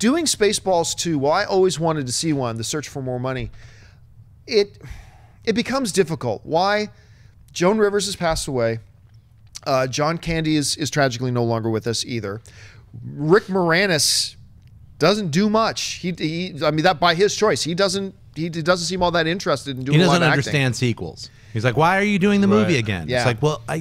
doing Spaceballs 2, well, I always wanted to see one, The Search for More Money. It becomes difficult. Why? Joan Rivers has passed away. John Candy is tragically no longer with us either. Rick Moranis doesn't do much. He I mean, that by his choice. He doesn't seem all that interested in doing a lot of acting. He doesn't understand sequels. He's like, why are you doing the movie again? Yeah. It's like, well, all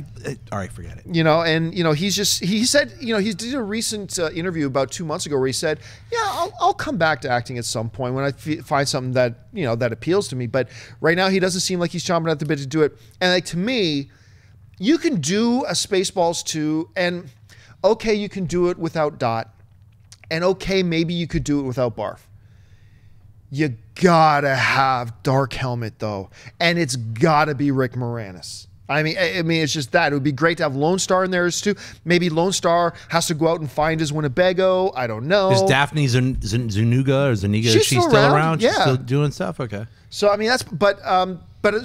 right, forget it. You know, and, you know, he's just, he said, you know, he did a recent interview about 2 months ago where he said, yeah, I'll come back to acting at some point when I find something that, you know, that appeals to me. But right now he doesn't seem like he's chomping at the bit to do it. And like, to me, you can do a Spaceballs 2 and okay, you can do it without Dot. And okay, maybe you could do it without Barf. You gotta have Dark Helmet though, and it's gotta be Rick Moranis. I mean, it's just that it would be great to have Lone Star in there too. Maybe Lone Star has to go out and find his Winnebago. I don't know. Is Daphne Zuniga or Zuniga? She's still around? Yeah, she's still doing stuff. Okay. So I mean, that's but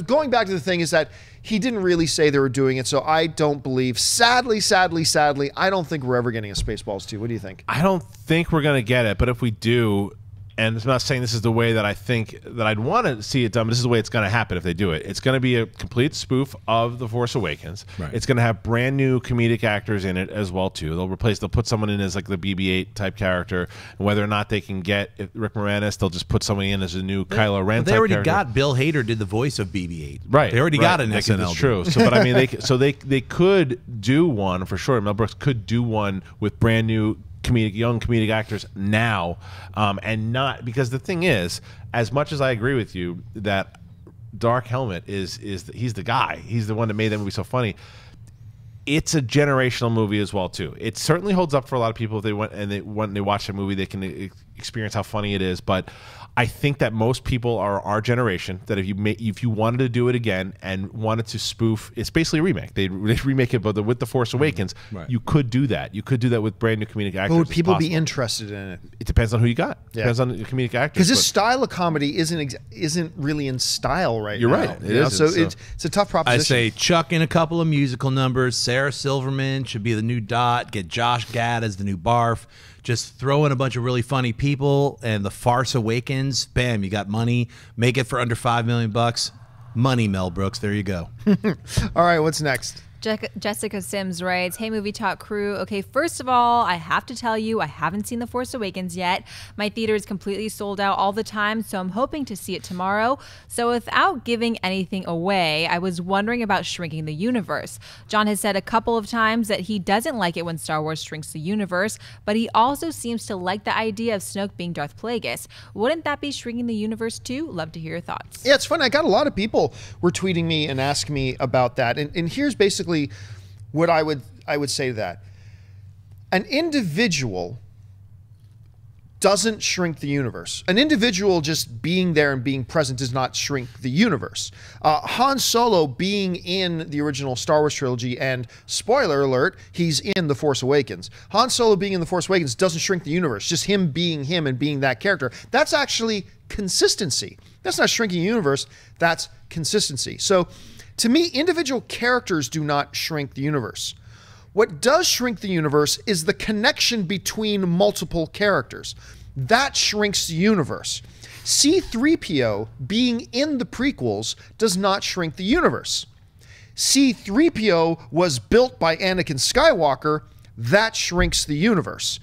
going back to the thing is that he didn't really say they were doing it, so I don't believe. Sadly, I don't think we're ever getting a Spaceballs 2. What do you think? I don't think we're gonna get it, but if we do, And I'm not saying this is the way that I think that I'd want to see it done, but this is the way it's going to happen if they do it. It's going to be a complete spoof of The Force Awakens. Right. It's going to have brand new comedic actors in it as well, too. They'll put someone in as like the BB-8 type character. And whether or not they can get Rick Moranis, they'll just put somebody in as a new Kylo Ren type character. They already got Bill Hader did the voice of BB-8. Right. They already got an SNL. That's true. So, but I mean, they could do one for sure. Mel Brooks could do one with brand new young comedic actors now, and not, because the thing is, as much as I agree with you that Dark Helmet is he's the guy, he's the one that made that movie so funny. It's a generational movie as well too. It certainly holds up for a lot of people. If they went and when they watch the movie, they can experience how funny it is. But I think that most people are our generation. That if you wanted to do it again and wanted to spoof, it's basically a remake. They remake it, but with The Force Awakens, right. You could do that. You could do that with brand new comedic actors. But would people be interested in it? It depends on who you got. Yeah. Depends on the comedic actors. Because this style of comedy isn't really in style right now. You're right. It is. So it's a tough proposition. I say chuck in a couple of musical numbers. Sarah Silverman should be the new Dot. Get Josh Gad as the new Barf. Just throw in a bunch of really funny people, and The Farce Awakens. Bam, you got money. Make it for under $5 million bucks. Money, Mel Brooks. There you go. All right, what's next? Jessica Sims writes, "Hey, Movie Talk crew. Okay, first of all, I have to tell you, I haven't seen The Force Awakens yet. My theater is completely sold out all the time, so I'm hoping to see it tomorrow. So without giving anything away, I was wondering about shrinking the universe. John has said a couple of times that he doesn't like it when Star Wars shrinks the universe, but he also seems to like the idea of Snoke being Darth Plagueis. Wouldn't that be shrinking the universe too? Love to hear your thoughts." Yeah, it's funny. I got a lot of people were tweeting me and asking me about that. And here's basically what I would say to that. An individual doesn't shrink the universe. An individual just being there and being present does not shrink the universe. Han Solo being in the original Star Wars trilogy, and spoiler alert, he's in The Force Awakens. Han Solo being in The Force Awakens doesn't shrink the universe. Just him being him and being that character. That's actually consistency. That's not shrinking the universe. That's consistency. So to me, individual characters do not shrink the universe. What does shrink the universe is the connection between multiple characters. That shrinks the universe. C-3PO being in the prequels does not shrink the universe. C-3PO was built by Anakin Skywalker. That shrinks the universe.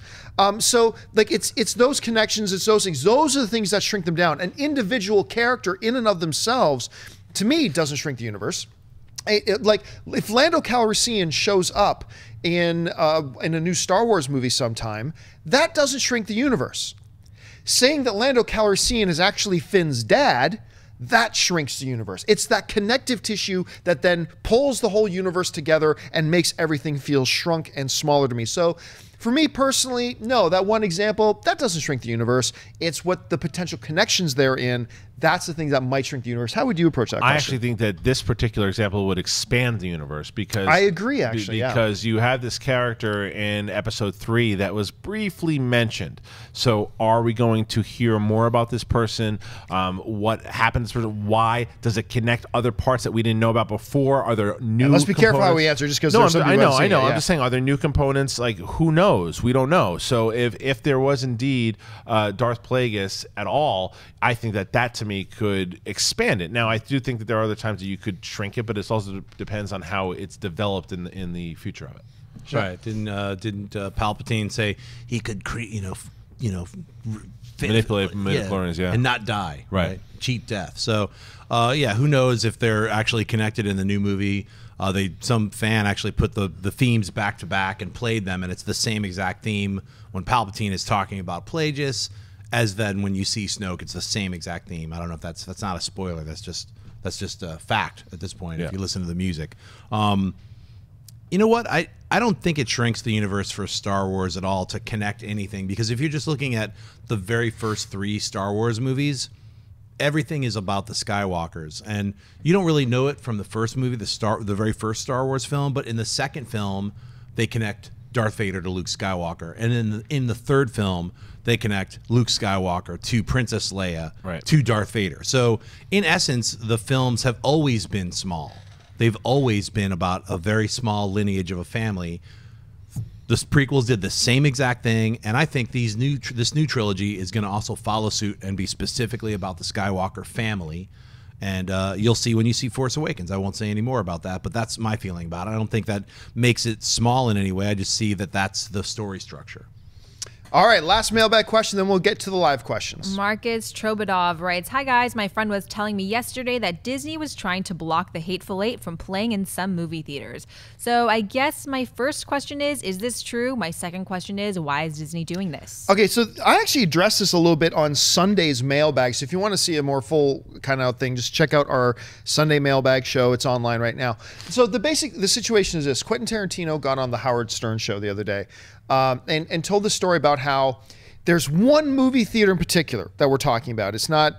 So like it's those connections, it's those things. Those are the things that shrink them down. An individual character in and of themselves, to me, doesn't shrink the universe. Like if Lando Calrissian shows up in a new Star Wars movie sometime, that doesn't shrink the universe. Saying that Lando Calrissian is actually Finn's dad, that shrinks the universe. It's that connective tissue that then pulls the whole universe together and makes everything feel shrunk and smaller to me. So for me personally, no, that one example, that doesn't shrink the universe. It's what the potential connections they're in. That's the thing that might shrink the universe. How would you approach that question? I actually think that this particular example would expand the universe, because I agree, actually, because you have this character in Episode 3 that was briefly mentioned. So are we going to hear more about this person? What happens? Why does it connect other parts that we didn't know about before? Are there new? And let's be careful how we answer, just because I know. I'm just saying, are there new components? Like, who knows? We don't know. So if there was indeed Darth Plagueis at all, I think that to me could expand it. Now I do think that there are other times that you could shrink it, but it also depends on how it's developed in the future of it. Sure. Right? Didn't Palpatine say he could create, manipulate midichlorians, yeah, and not die, right? Cheat death. So yeah, who knows if they're actually connected in the new movie? Some fan actually put the themes back to back and played them, and it's the same exact theme when Palpatine is talking about Plagueis. As then when you see Snoke, it's the same exact theme. I don't know if that's not a spoiler. That's just a fact at this point. Yeah. If you listen to the music, you know what? I don't think it shrinks the universe for Star Wars at all to connect anything, because if you're just looking at the very first 3 Star Wars movies, everything is about the Skywalkers, and you don't really know it from the first movie, the very first Star Wars film. But in the second film, they connect Darth Vader to Luke Skywalker, and in the third film, they connect Luke Skywalker to Princess Leia, right, to Darth Vader. So in essence, the films have always been small. They've always been about a very small lineage of a family. The prequels did the same exact thing, and I think these this new trilogy is going to also follow suit and be specifically about the Skywalker family. And you'll see when you see Force Awakens. I won't say any more about that, but that's my feeling about it. I don't think that makes it small in any way. I just see that that's the story structure. All right, last mailbag question, then we'll get to the live questions. Marcus Trobadov writes, "Hi guys, my friend was telling me yesterday that Disney was trying to block the Hateful Eight from playing in some movie theaters. So I guess my first question is this true? My second question is, why is Disney doing this?" Okay, so I actually addressed this a little bit on Sunday's mailbag. So if you want to see a more full kind of thing, just check out our Sunday mailbag show. It's online right now. So the situation is this. Quentin Tarantino got on the Howard Stern show the other day and told the story about how there's one movie theater in particular that we're talking about. It's not,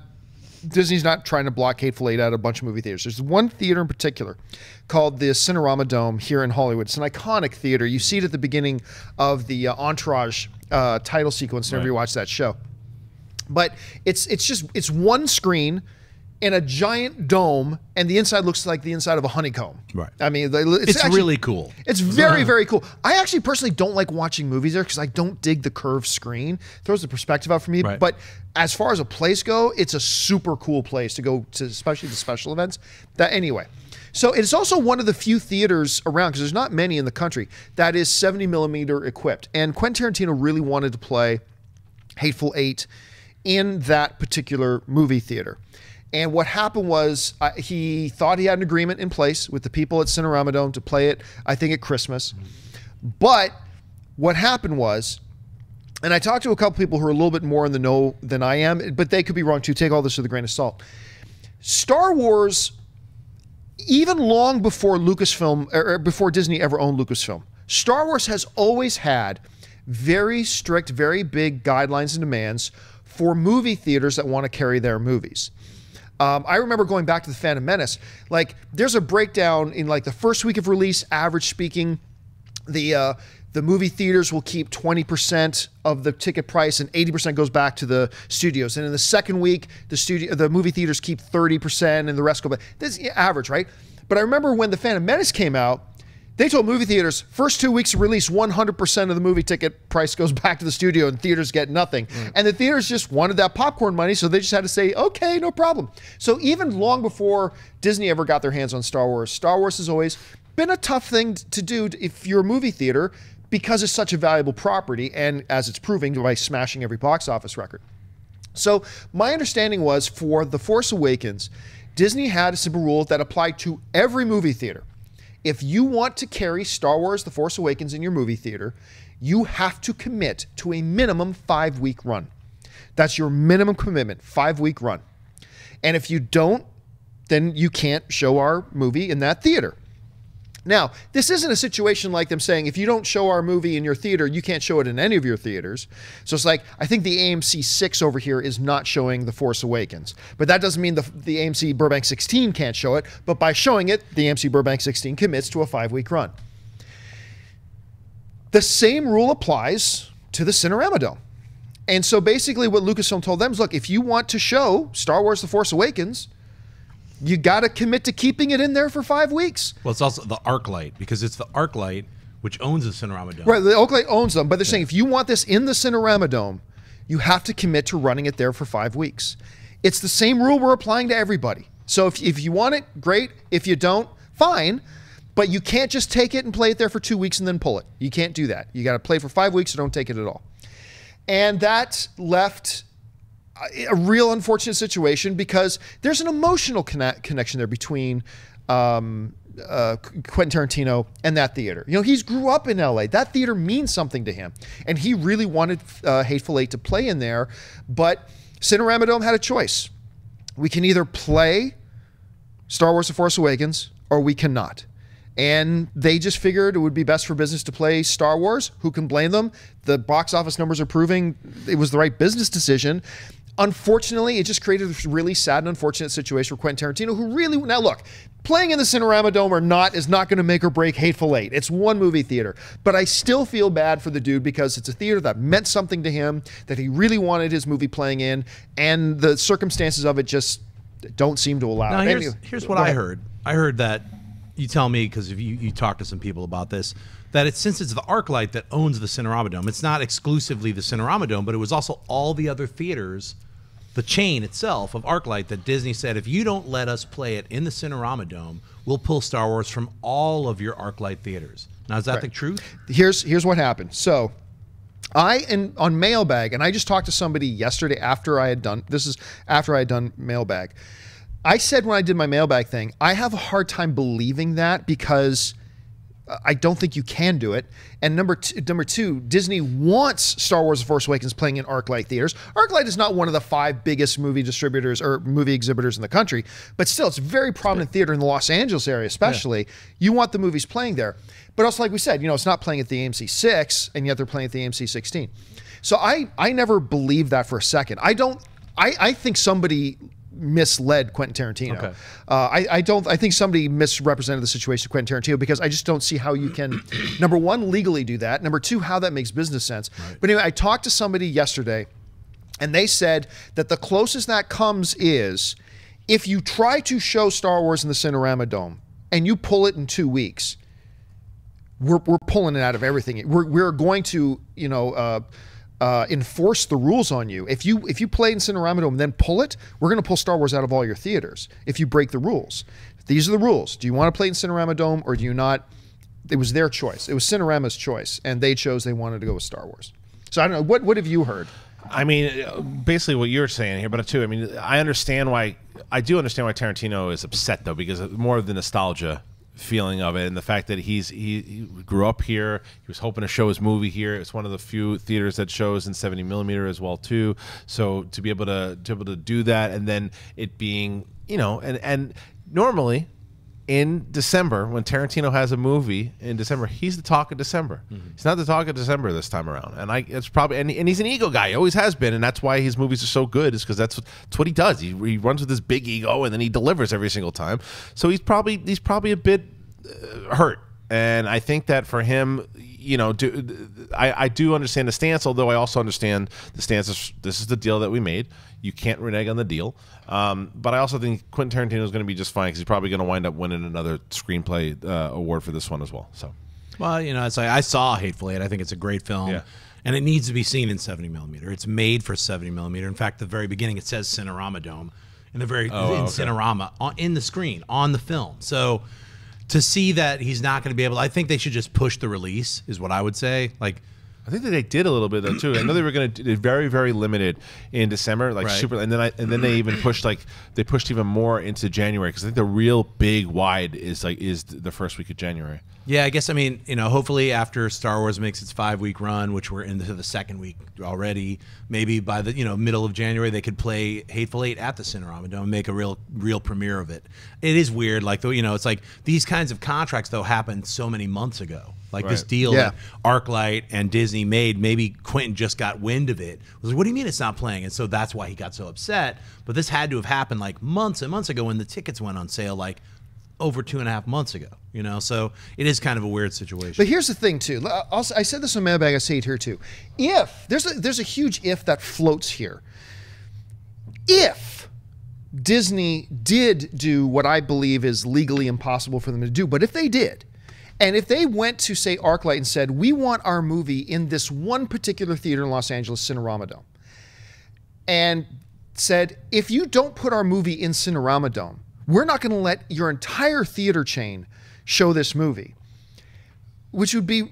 Disney's not trying to block Hateful Eight out of a bunch of movie theaters. There's one theater in particular called the Cinerama Dome here in Hollywood. It's an iconic theater. You see it at the beginning of the Entourage title sequence whenever you watch that show. But it's one screen in a giant dome, and the inside looks like the inside of a honeycomb. Right. I mean, it's actually really cool. It's very, very cool. I actually personally don't like watching movies there because I don't dig the curved screen. It throws the perspective out for me. Right. But as far as a place go, it's a super cool place to go to, especially the special events. Anyway, so it's also one of the few theaters around, because there's not many in the country, that is 70 millimeter equipped. And Quentin Tarantino really wanted to play Hateful Eight in that particular movie theater. And what happened was he thought he had an agreement in place with the people at Cinerama Dome to play it, I think, at Christmas. But what happened was, and I talked to a couple people who are a little bit more in the know than I am, but they could be wrong too. Take all this with a grain of salt. Star Wars, even long before Lucasfilm, or before Disney ever owned Lucasfilm, Star Wars has always had very strict, very big guidelines and demands for movie theaters that want to carry their movies. I remember going back to The Phantom Menace, like there's a breakdown in like the first week of release, average speaking, the movie theaters will keep 20% of the ticket price and 80% goes back to the studios. And in the second week, the movie theaters keep 30% and the rest go back. This is average, right? But I remember when The Phantom Menace came out, they told movie theaters, first 2 weeks of release, 100% of the movie ticket price goes back to the studio and theaters get nothing. And the theaters just wanted that popcorn money, so they just had to say, okay, no problem. So even long before Disney ever got their hands on Star Wars, Star Wars has always been a tough thing to do if you're a movie theater because it's such a valuable property and as it's proving by smashing every box office record. So my understanding was for The Force Awakens, Disney had a simple rule that applied to every movie theater. If you want to carry Star Wars: The Force Awakens in your movie theater, you have to commit to a minimum 5-week run. That's your minimum commitment, 5-week run. And if you don't, then you can't show our movie in that theater. Now, this isn't a situation like them saying, if you don't show our movie in your theater, you can't show it in any of your theaters. So it's like, I think the AMC 6 over here is not showing The Force Awakens. But that doesn't mean the AMC Burbank 16 can't show it. But by showing it, the AMC Burbank 16 commits to a 5-week run. The same rule applies to the Cinerama Dome. And so basically what Lucasfilm told them is, look, if you want to show Star Wars: The Force Awakens, you got to commit to keeping it in there for 5 weeks. Well, it's also the ArcLight, because it's the ArcLight which owns the Cinerama Dome. Right, the ArcLight owns them, but they're saying if you want this in the Cinerama Dome, you have to commit to running it there for 5 weeks. It's the same rule we're applying to everybody. So if you want it, great. If you don't, fine. But you can't just take it and play it there for 2 weeks and then pull it. You can't do that. You got to play for 5 weeks or don't take it at all. And that left a real unfortunate situation because there's an emotional connection there between Quentin Tarantino and that theater. You know, he's grew up in LA. That theater means something to him. And he really wanted Hateful Eight to play in there. But Cinerama Dome had a choice. We can either play Star Wars: The Force Awakens or we cannot. And they just figured it would be best for business to play Star Wars. Who can blame them? The box office numbers are proving it was the right business decision. Unfortunately, it just created a really sad and unfortunate situation for Quentin Tarantino, who really, now look, playing in the Cinerama Dome or not is not going to make or break Hateful Eight. It's one movie theater. But I still feel bad for the dude because it's a theater that meant something to him, that he really wanted his movie playing in, and the circumstances of it just don't seem to allow it. Now, here's what I heard. I heard that you tell me, because if you talk to some people about this, that it's since it's the ArcLight that owns the Cinerama Dome, it's not exclusively the Cinerama Dome, but it was also all the other theaters, the chain itself of ArcLight, that Disney said, if you don't let us play it in the Cinerama Dome, we'll pull Star Wars from all of your ArcLight theaters. Now, is that the truth? Here's what happened. So on Mailbag, and I just talked to somebody yesterday after I had done, this is after I had done Mailbag. I said when I did my Mailbag thing, I have a hard time believing that because I don't think you can do it. And number two, Disney wants Star Wars: The Force Awakens playing in ArcLight theaters. ArcLight is not one of the 5 biggest movie distributors or movie exhibitors in the country, but still, it's a very prominent theater in the Los Angeles area, especially. Yeah. You want the movies playing there. But also, like we said, you know, it's not playing at the AMC 6, and yet they're playing at the AMC 16. So I never believed that for a second. I think somebody misled Quentin Tarantino. Okay. I think somebody misrepresented the situation to Quentin Tarantino, because I just don't see how you can, number one, legally do that. Number two, how that makes business sense. Right. But anyway, I talked to somebody yesterday, and they said that the closest that comes is if you try to show Star Wars in the Cinerama Dome and you pull it in 2 weeks, we're pulling it out of everything. We're going to, you know, enforce the rules on you. If you play in Cinerama Dome and then pull it, we're going to pull Star Wars out of all your theaters if you break the rules. These are the rules. Do you want to play in Cinerama Dome or do you not? It was their choice. It was Cinerama's choice, and they chose they wanted to go with Star Wars. So I don't know. What have you heard? I mean, basically what you're saying here, but too, I mean, I do understand why Tarantino is upset, though, because more of the nostalgia feeling of it, and the fact that he grew up here, he was hoping to show his movie here. It's one of the few theaters that shows in 70mm as well too. So to be able to do that, and then it being, you know, and normally in December, when Tarantino has a movie in December, he's the talk of December. Mm-hmm. He's not the talk of December this time around, and it's probably, and he's an ego guy. He always has been, and that's why his movies are so good, is because that's what he does. He runs with this big ego, and then he delivers every single time. So he's probably a bit hurt, and I think that for him, you know, I do understand the stance, although I also understand the stance of, this is the deal that we made. You can't renege on the deal. But I also think Quentin Tarantino is going to be just fine, because he's probably going to wind up winning another screenplay award for this one as well. So, well, you know, it's like, I saw Hateful Eight. I think it's a great film. Yeah. And it needs to be seen in 70mm. It's made for 70mm. In fact, the very beginning, it says Cinerama Dome in the very Cinerama in the screen on the film. So to see that he's not going to be able, I think they should just push the release, is what I would say. Like, I think that they did a little bit though too. I know they were going to do very, very limited in December, like super, and then they even pushed, like they pushed even more into January, because I think the real big wide is the first week of January. Yeah, I guess, I mean, you know, hopefully after Star Wars makes its 5-week run, which we're into the 2nd week already, maybe by the, you know, middle of January they could play Hateful Eight at the Cinerama Dome and make a real premiere of it. It is weird, like, you know, it's like these kinds of contracts though happened so many months ago. Like this deal that ArcLight and Disney made, maybe Quentin just got wind of it. I was like, what do you mean it's not playing? And so that's why he got so upset. But this had to have happened like months and months ago, when the tickets went on sale like over 2.5 months ago, you know? So it is kind of a weird situation. But here's the thing too. Also, I said this on Mailbag, I say it here too. If, there's a huge if that floats here. If Disney did do what I believe is legally impossible for them to do, but if they did, and if they went to, say, ArcLight and said, we want our movie in this one particular theater in Los Angeles, Cinerama Dome, and said, if you don't put our movie in Cinerama Dome, we're not going to let your entire theater chain show this movie, which would be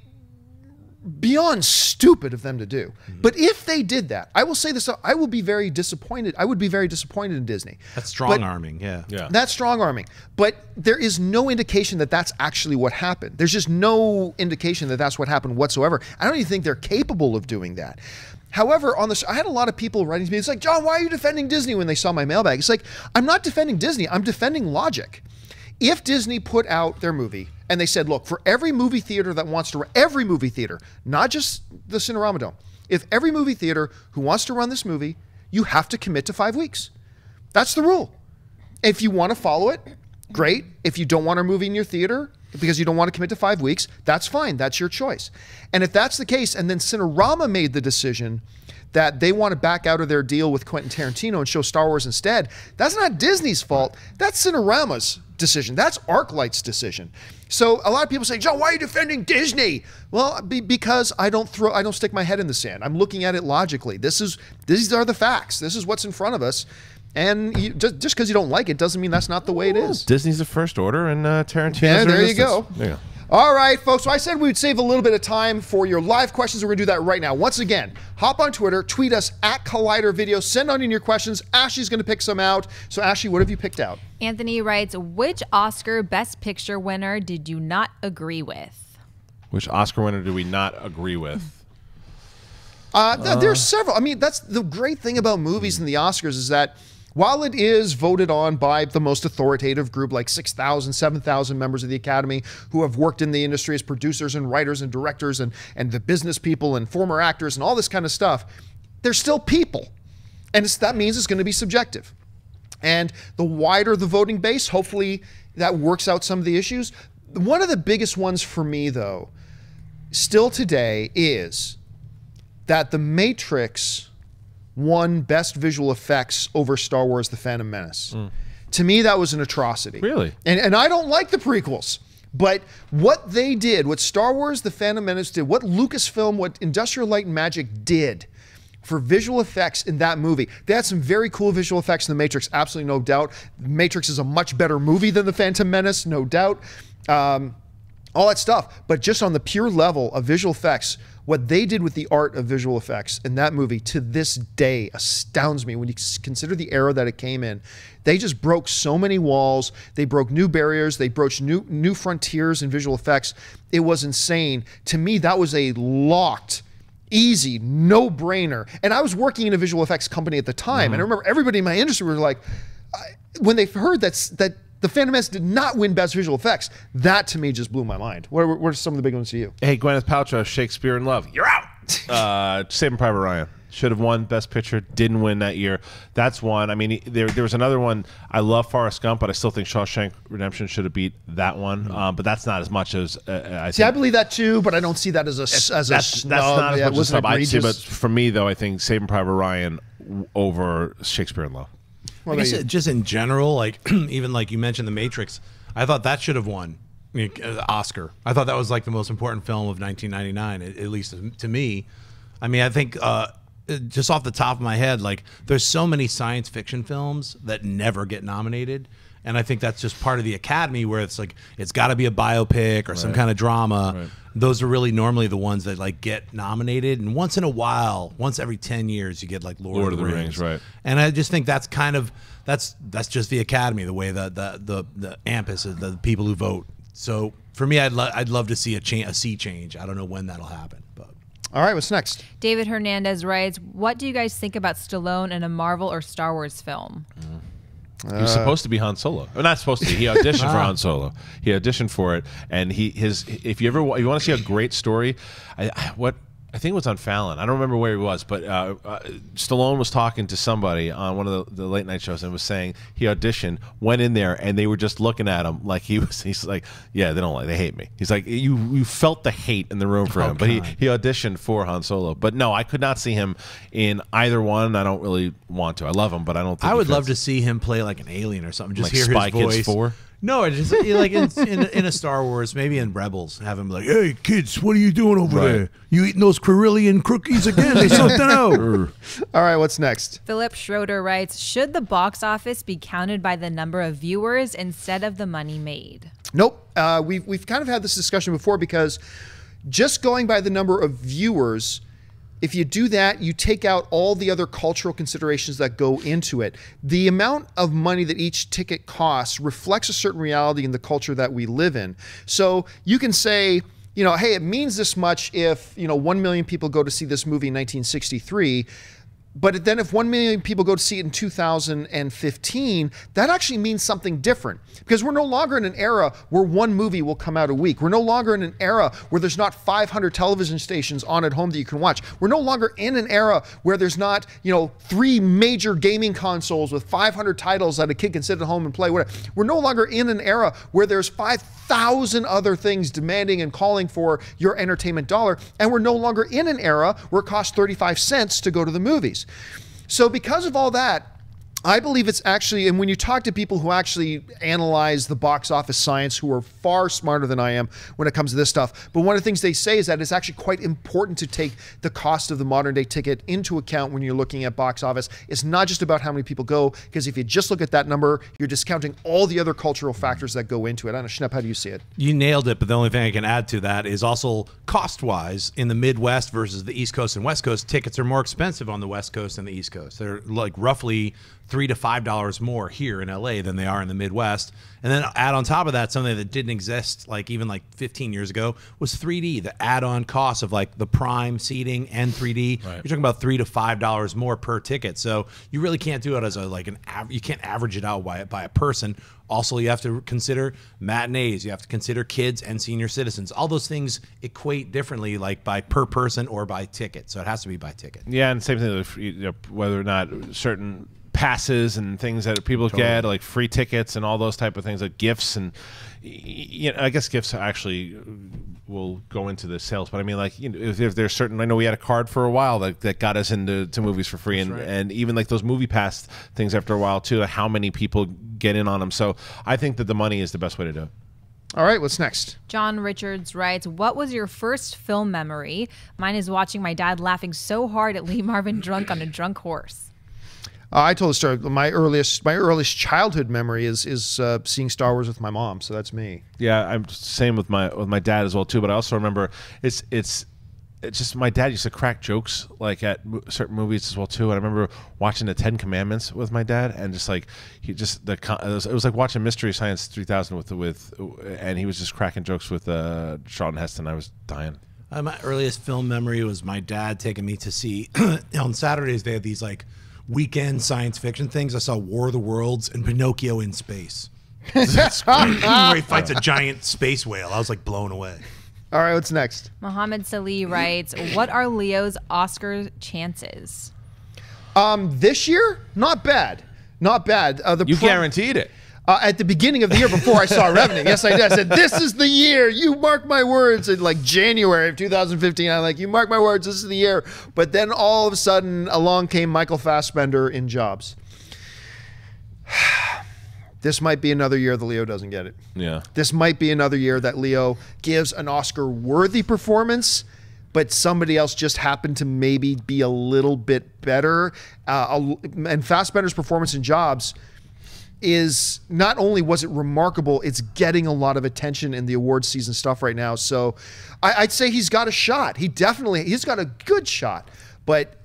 beyond stupid of them to do. Mm-hmm. But if they did that, I will say this, I will be very disappointed. I would be very disappointed in Disney. That's strong-arming, yeah. That's strong-arming. But there is no indication that that's actually what happened. There's just no indication that that's what happened whatsoever. I don't even think they're capable of doing that. However, on this, I had a lot of people writing to me, it's like, John, why are you defending Disney when they saw my Mailbag? It's like, I'm not defending Disney, I'm defending logic. If Disney put out their movie and they said, look, for every movie theater that wants to run, every movie theater, not just the Cinerama Dome, if every movie theater who wants to run this movie, you have to commit to 5 weeks. That's the rule. If you want to follow it, great. If you don't want our movie in your theater because you don't want to commit to 5 weeks, that's fine. That's your choice. And if that's the case, and then Cinerama made the decision that they want to back out of their deal with Quentin Tarantino and show Star Wars instead, that's not Disney's fault. That's Cinerama's decision. That's ArcLight's decision. So a lot of people say, Joe, why are you defending Disney? Well, because I don't stick my head in the sand. I'm looking at it logically. These are the facts. This is what's in front of us. And you, just because you don't like it doesn't mean that's not the way it is. Disney's the first order, and Tarantino's resistance. There you go. All right, folks. So I said we would save a little bit of time for your live questions. We're going to do that right now. Once again, hop on Twitter, tweet us at Collider Video, send on in your questions. Ashley's going to pick some out. So, Ashley, what have you picked out? Anthony writes, which Oscar Best Picture winner did you not agree with? Which Oscar winner do we not agree with? There are several. I mean, that's the great thing about movies and the Oscars is that while it is voted on by the most authoritative group, like 6,000, 7,000 members of the Academy who have worked in the industry as producers and writers and directors and the business people and former actors and all this kind of stuff, they're still people. And that means it's going to be subjective. And the wider the voting base, hopefully that works out some of the issues. One of the biggest ones for me, though, still today is that The Matrix won Best Visual Effects over Star Wars The Phantom Menace. To me, that was an atrocity. Really? And I don't like the prequels, but what they did, what Star Wars The Phantom Menace did, what Lucasfilm, what Industrial Light and Magic did for visual effects in that movie. They had some very cool visual effects in The Matrix, absolutely no doubt. The Matrix is a much better movie than The Phantom Menace, no doubt. All that stuff, but just on the pure level of visual effects, what they did with the art of visual effects in that movie to this day astounds me when you consider the era that it came in. They just broke so many walls. They broke new barriers. They broached new frontiers in visual effects. It was insane. To me, that was a locked, easy, no-brainer. And I was working in a visual effects company at the time, and I remember everybody in my industry were like, when they heard that The Phantom Menace did not win Best Visual Effects. That, to me, just blew my mind. What are some of the big ones to you? Hey, Gwyneth Paltrow, Shakespeare in Love. You're out! Saving Private Ryan. Should have won Best Picture. Didn't win that year. That's one. I mean, there was another one. I love Forrest Gump, but I still think Shawshank Redemption should have beat that one. But that's not as much as I believe that too, but I don't see that as a snub. I see, but for me, though, I think Saving Private Ryan over Shakespeare in Love. I guess just in general, like even like you mentioned The Matrix, I thought that should have won Oscar. I thought that was like the most important film of 1999, at least to me. I mean, I think just off the top of my head, like there's so many science fiction films that never get nominated. And I think that's just part of the Academy where it's like it's got to be a biopic or some kind of drama. Those are really normally the ones that like get nominated, and once in a while, once every 10 years, you get like Lord of the Rings, right? And I just think that's kind of that's just the Academy, the way the AMPAs, the people who vote. So for me, I'd love to see a sea change. I don't know when that'll happen, but. All right, what's next? David Hernandez writes, "What do you guys think about Stallone in a Marvel or Star Wars film?" He was supposed to be Han Solo. Well, not supposed to be. He auditioned for Han Solo. He auditioned for it, and if you want to see a great story, I think it was on Fallon. I don't remember where he was, but Stallone was talking to somebody on one of the late night shows and was saying he auditioned, went in there, and they were just looking at him like he was. He's like, yeah, they hate me. He's like, you felt the hate in the room for him. But he auditioned for Han Solo. But no, I could not see him in either one. I don't really want to. I love him, but I don't think I would love to see him play like an alien or something. Just like hear Spy Kids 4. No, I just like in a Star Wars, maybe in Rebels, have him like, "Hey kids, what are you doing over there? You eating those Kyrillian crookies again? They something out." All right, what's next? Philip Schroeder writes, "Should the box office be counted by the number of viewers instead of the money made?" Nope. We've kind of had this discussion before, because just going by the number of viewers, if you do that, you take out all the other cultural considerations that go into it. The amount of money that each ticket costs reflects a certain reality in the culture that we live in. So you can say, you know, hey, it means this much if, you know, 1 million people go to see this movie in 1963. But then if 1 million people go to see it in 2015, that actually means something different, because we're no longer in an era where one movie will come out a week. We're no longer in an era where there's not 500 television stations on at home that you can watch. We're no longer in an era where there's not, you know, 3 major gaming consoles with 500 titles that a kid can sit at home and play, whatever. We're no longer in an era where there's 5,000 other things demanding and calling for your entertainment dollar. And we're no longer in an era where it costs 35 cents to go to the movies. So because of all that, I believe it's actually, and when you talk to people who actually analyze the box office science, who are far smarter than I am when it comes to this stuff, but one of the things they say is that it's actually quite important to take the cost of the modern day ticket into account when you're looking at box office. It's not just about how many people go, because if you just look at that number, you're discounting all the other cultural factors that go into it. I don't know, Schnepp, how do you see it? You nailed it, but the only thing I can add to that is also cost-wise, in the Midwest versus the East Coast and West Coast, tickets are more expensive on the West Coast and the East Coast. They're like roughly $3 to $5 more here in LA than they are in the Midwest. And then add on top of that something that didn't exist like even like 15 years ago was 3D. The add-on cost of like the prime seating and 3D, right, you're talking about $3 to $5 more per ticket. So you really can't do it as a like an you can't average it out by a person. Also, you have to consider matinees. You have to consider kids and senior citizens. All those things equate differently, like by per person or by ticket. So it has to be by ticket. Yeah, and same thing with, you know, whether or not certain passes and things that people totally get, like free tickets and all those type of things, like gifts, and you know, I guess gifts actually will go into the sales, but I mean, like, you know, if there's certain, I know we had a card for a while that got us into movies for free, and, and even like those movie pass things after a while too, how many people get in on them. So I think that the money is the best way to do it. All right, what's next? John Richards writes, what was your first film memory? Mine is watching my dad laughing so hard at Lee Marvin drunk on a drunk horse. I told the story. My earliest childhood memory is seeing Star Wars with my mom. So that's me. Yeah, I'm same with my dad as well too. But I also remember it's just my dad used to crack jokes like at certain movies as well too. And I remember watching the 10 Commandments with my dad, and just like it was like watching Mystery Science 3000 with and he was just cracking jokes with Charlton Heston. I was dying. My earliest film memory was my dad taking me to see on Saturdays they had these like weekend science fiction things. I saw War of the Worlds and Pinocchio in space. That's great. Where he fights a giant space whale. I was like blown away. All right, what's next? Mohammed Salih writes, what are Leo's Oscar chances? This year? Not bad. Not bad. You guaranteed it. At the beginning of the year before I saw Revenant. Yes, I did. I said, this is the year. You mark my words. In like January of 2015, I'm like, you mark my words. This is the year. But then all of a sudden, along came Michael Fassbender in Jobs. This might be another year that Leo doesn't get it. Yeah. This might be another year that Leo gives an Oscar-worthy performance, but somebody else just happened to maybe be a little bit better. And Fassbender's performance in Jobs is not only was it remarkable, it's getting a lot of attention in the award season stuff right now. So I'd say he's got a shot. He definitely, he's got a good shot, but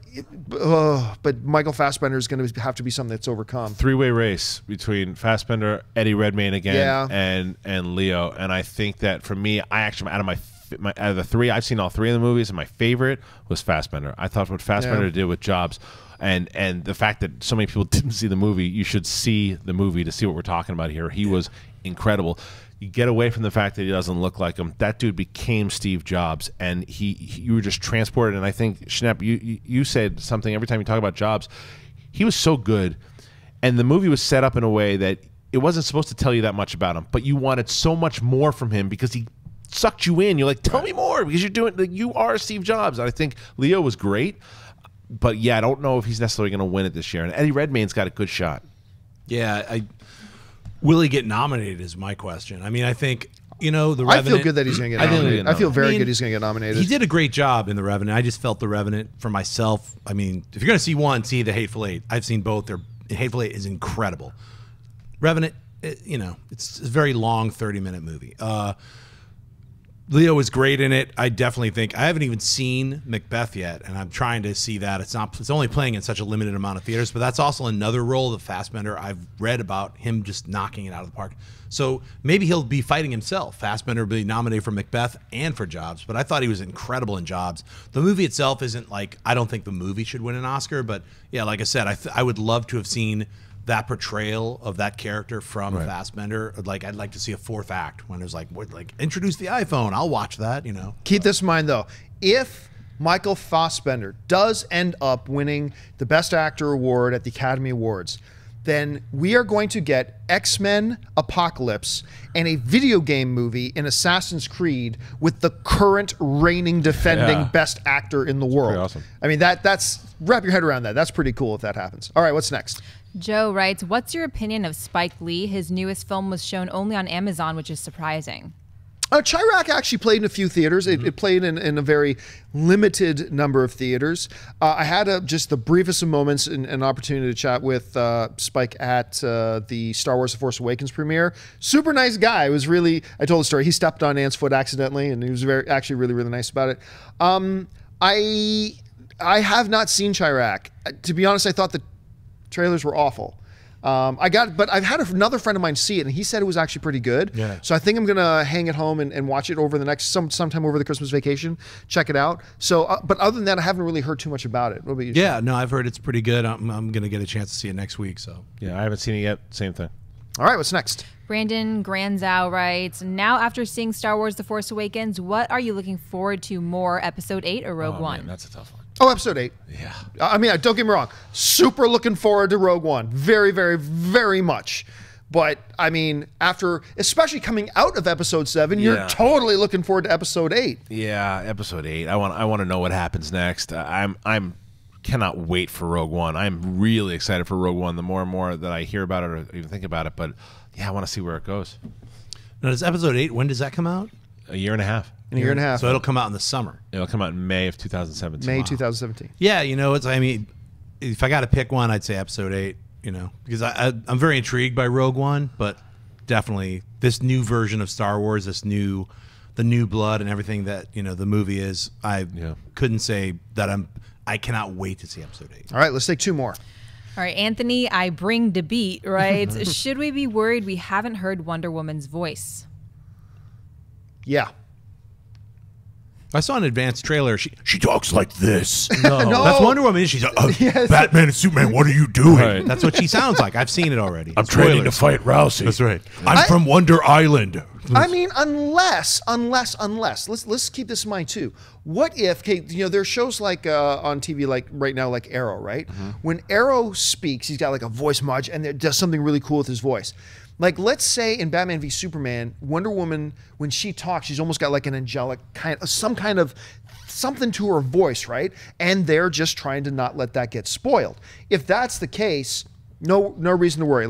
Michael Fassbender is going to have to be something that's overcome. Three-way race between Fassbender, Eddie Redmayne again, yeah, and Leo. And I think that for me, I actually, out of the three, I've seen all three of the movies, and my favorite was Fassbender. I thought what Fassbender did with Jobs, and the fact that so many people didn't see the movie, you should see the movie to see what we're talking about here. He was incredible. You get away from the fact that he doesn't look like him. That dude became Steve Jobs, and you were just transported. And I think, Schnepp, you said something every time you talk about Jobs. He was so good, and the movie was set up in a way that it wasn't supposed to tell you that much about him, but you wanted so much more from him because he sucked you in. You're like, tell me more, because you're doing, like, you are Steve Jobs. And I think Leo was great, but yeah, I don't know if he's necessarily going to win it this year. And Eddie Redmayne's got a good shot. Yeah, will he get nominated is my question. I mean, I think, you know, The Revenant, I feel good that he's going to get nominated. I feel very good he's going to get nominated. He did a great job in The Revenant. I just felt The Revenant for myself. I mean, if you're going to see one, see The Hateful Eight. I've seen both. Hateful Eight is incredible. Revenant, you know, it's a very long 30-minute movie. Leo is great in it. I definitely think, I haven't even seen Macbeth yet, and I'm trying to see that. It's not, it's only playing in such a limited amount of theaters, but that's also another role of Fassbender. I've read about him just knocking it out of the park. So maybe he'll be fighting himself. Fassbender will be nominated for Macbeth and for Jobs, but I thought he was incredible in Jobs. The movie itself isn't like, I don't think the movie should win an Oscar, but yeah, like I said, I would love to have seen that portrayal of that character from Fassbender. Like, I'd like to see a fourth act when there's like introduce the iPhone. I'll watch that, you know. Keep this in mind though. If Michael Fassbender does end up winning the Best Actor award at the Academy Awards, then we are going to get X-Men Apocalypse and a video game movie in Assassin's Creed with the current reigning defending best actor in the world. Awesome. I mean, that's, wrap your head around that. That's pretty cool if that happens. All right, what's next? Joe writes, what's your opinion of Spike Lee? His newest film was shown only on Amazon, which is surprising. Chirac actually played in a few theaters. It played in a very limited number of theaters. I had just the briefest of moments an opportunity to chat with Spike at the Star Wars: The Force Awakens premiere. Super nice guy. It was really, I told the story. He stepped on Ant's foot accidentally, and he was actually really, really nice about it. I have not seen Chirac. To be honest, I thought the trailers were awful. But I've had another friend of mine see it, and he said it was actually pretty good. Yeah. So I think I'm gonna hang at home and watch it over the next sometime over the Christmas vacation. Check it out. So, but other than that, I haven't really heard too much about it. What about you? Yeah, no, I've heard it's pretty good. I'm gonna get a chance to see it next week. So yeah, I haven't seen it yet. Same thing. All right, what's next? Brandon Granzow writes, now after seeing Star Wars: The Force Awakens, what are you looking forward to more, Episode 8 or Rogue One? Man, that's a tough one. Oh, Episode 8. Yeah. I mean, don't get me wrong. Super looking forward to Rogue One. Very, very, very much. But I mean, after, especially coming out of Episode 7, you're totally looking forward to Episode 8. Yeah, Episode 8. I want to know what happens next. I'm cannot wait for Rogue One. I'm really excited for Rogue One. The more and more that I hear about it or even think about it, but yeah, I want to see where it goes. Now, does Episode 8? When does that come out? A year and a half. In a year and a half. So it'll come out in the summer. It'll come out in May of 2017. May 2017. Yeah, you know, it's, I mean, if I got to pick one, I'd say Episode 8, you know, because I'm very intrigued by Rogue One, but definitely this new version of Star Wars, the new blood and everything that, you know, the movie is, I couldn't say that I cannot wait to see Episode 8. All right, let's take two more. All right, Anthony, I bring the beat, right? Should we be worried we haven't heard Wonder Woman's voice? Yeah. I saw an advanced trailer. She talks like this. No. No. That's Wonder Woman. She's like, Batman and Superman, what are you doing? Right. That's what she sounds like. I've seen it already. I'm training to fight Rousey. That's right. I'm from Wonder Island. I mean, unless, let's keep this in mind too. What if, you know, there are shows like on TV, like right now, like Arrow, right? Mm-hmm. When Arrow speaks, he's got like a voice module and it does something really cool with his voice. Like, let's say in Batman v Superman, Wonder Woman, when she talks, she's almost got like an angelic kind of something to her voice, right? And they're just trying to not let that get spoiled. If that's the case, no reason to worry.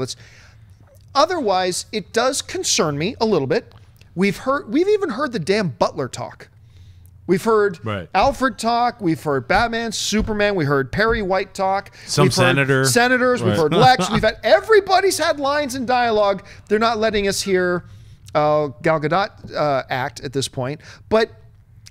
Otherwise, it does concern me a little bit. We've even heard the damn Butler talk. We've heard Alfred talk. We've heard Batman, Superman. We heard Perry White talk. We've heard senators. We've heard Lex. We've had, everybody's had lines and dialogue. They're not letting us hear Gal Gadot act at this point. But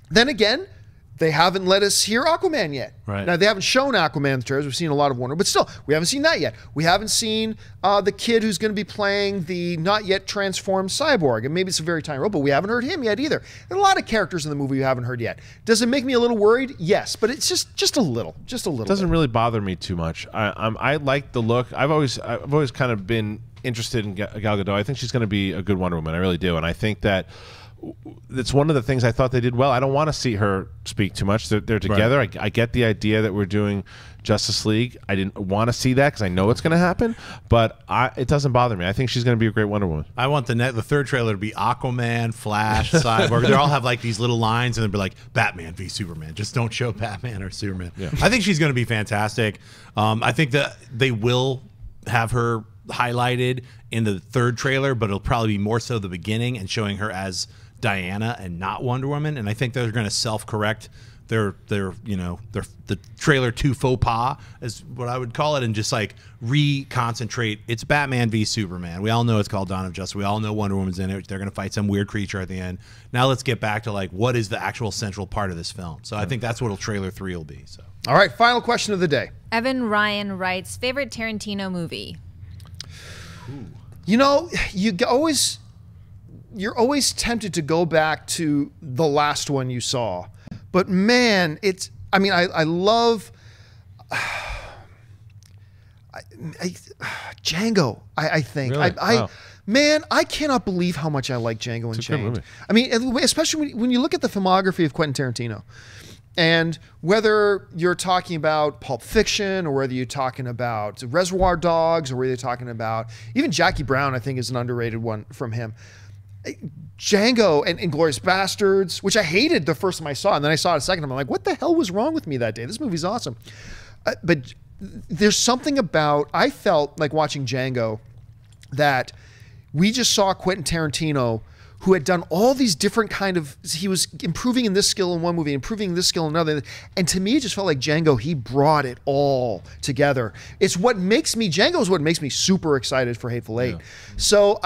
then again, they haven't let us hear Aquaman yet. Right. Now, they haven't shown Aquaman the trailers. We've seen a lot of Wonder, but still, we haven't seen that yet. We haven't seen the kid who's going to be playing the not yet transformed cyborg, and maybe it's a very tiny role, but we haven't heard him yet either. There are a lot of characters in the movie we haven't heard yet. Does it make me a little worried? Yes, but it's just a little. It doesn't really bother me too much. I like the look. I've always kind of been interested in Gal Gadot. I think she's going to be a good Wonder Woman. I really do, and I think that. It's one of the things I thought they did well. I don't want to see her speak too much. They're together. Right. I get the idea that we're doing Justice League. I didn't want to see that because I know it's going to happen, but it doesn't bother me. I think she's going to be a great Wonder Woman. I want the third trailer to be Aquaman, Flash, Cyborg. They all have like these little lines, and they'll be like Batman v Superman. Just don't show Batman or Superman. Yeah. I think she's going to be fantastic. I think that they will have her highlighted in the third trailer, but it'll probably be more so the beginning and showing her as Diana and not Wonder Woman, and I think they're going to self-correct the trailer to faux pas is what I would call it, and just like reconcentrate. It's Batman v Superman. We all know it's called Dawn of Justice. We all know Wonder Woman's in it. They're going to fight some weird creature at the end. Now let's get back to like what is the actual central part of this film. So I think that's what trailer 3 will be. So all right, final question of the day. Evan Ryan writes, favorite Tarantino movie. Ooh. You know, you're always tempted to go back to the last one you saw. But man, it's, I mean, I love Django, I think. Really? Wow. Man, I cannot believe how much I like Django Unchained. I mean, especially when you look at the filmography of Quentin Tarantino. And whether you're talking about Pulp Fiction, or whether you're talking about Reservoir Dogs, or whether you're talking about even Jackie Brown, I think is an underrated one from him. Django and Inglourious Bastards, which I hated the first time I saw, and then I saw it a second time. I'm like, what the hell was wrong with me that day? This movie's awesome. But there's something about, I felt like watching Django, that we just saw Quentin Tarantino, who had done all these different kind of, he was improving in this skill in one movie, improving in this skill in another. And to me, it just felt like Django, he brought it all together. It's what makes me, Django is what makes me super excited for Hateful Eight. Yeah. So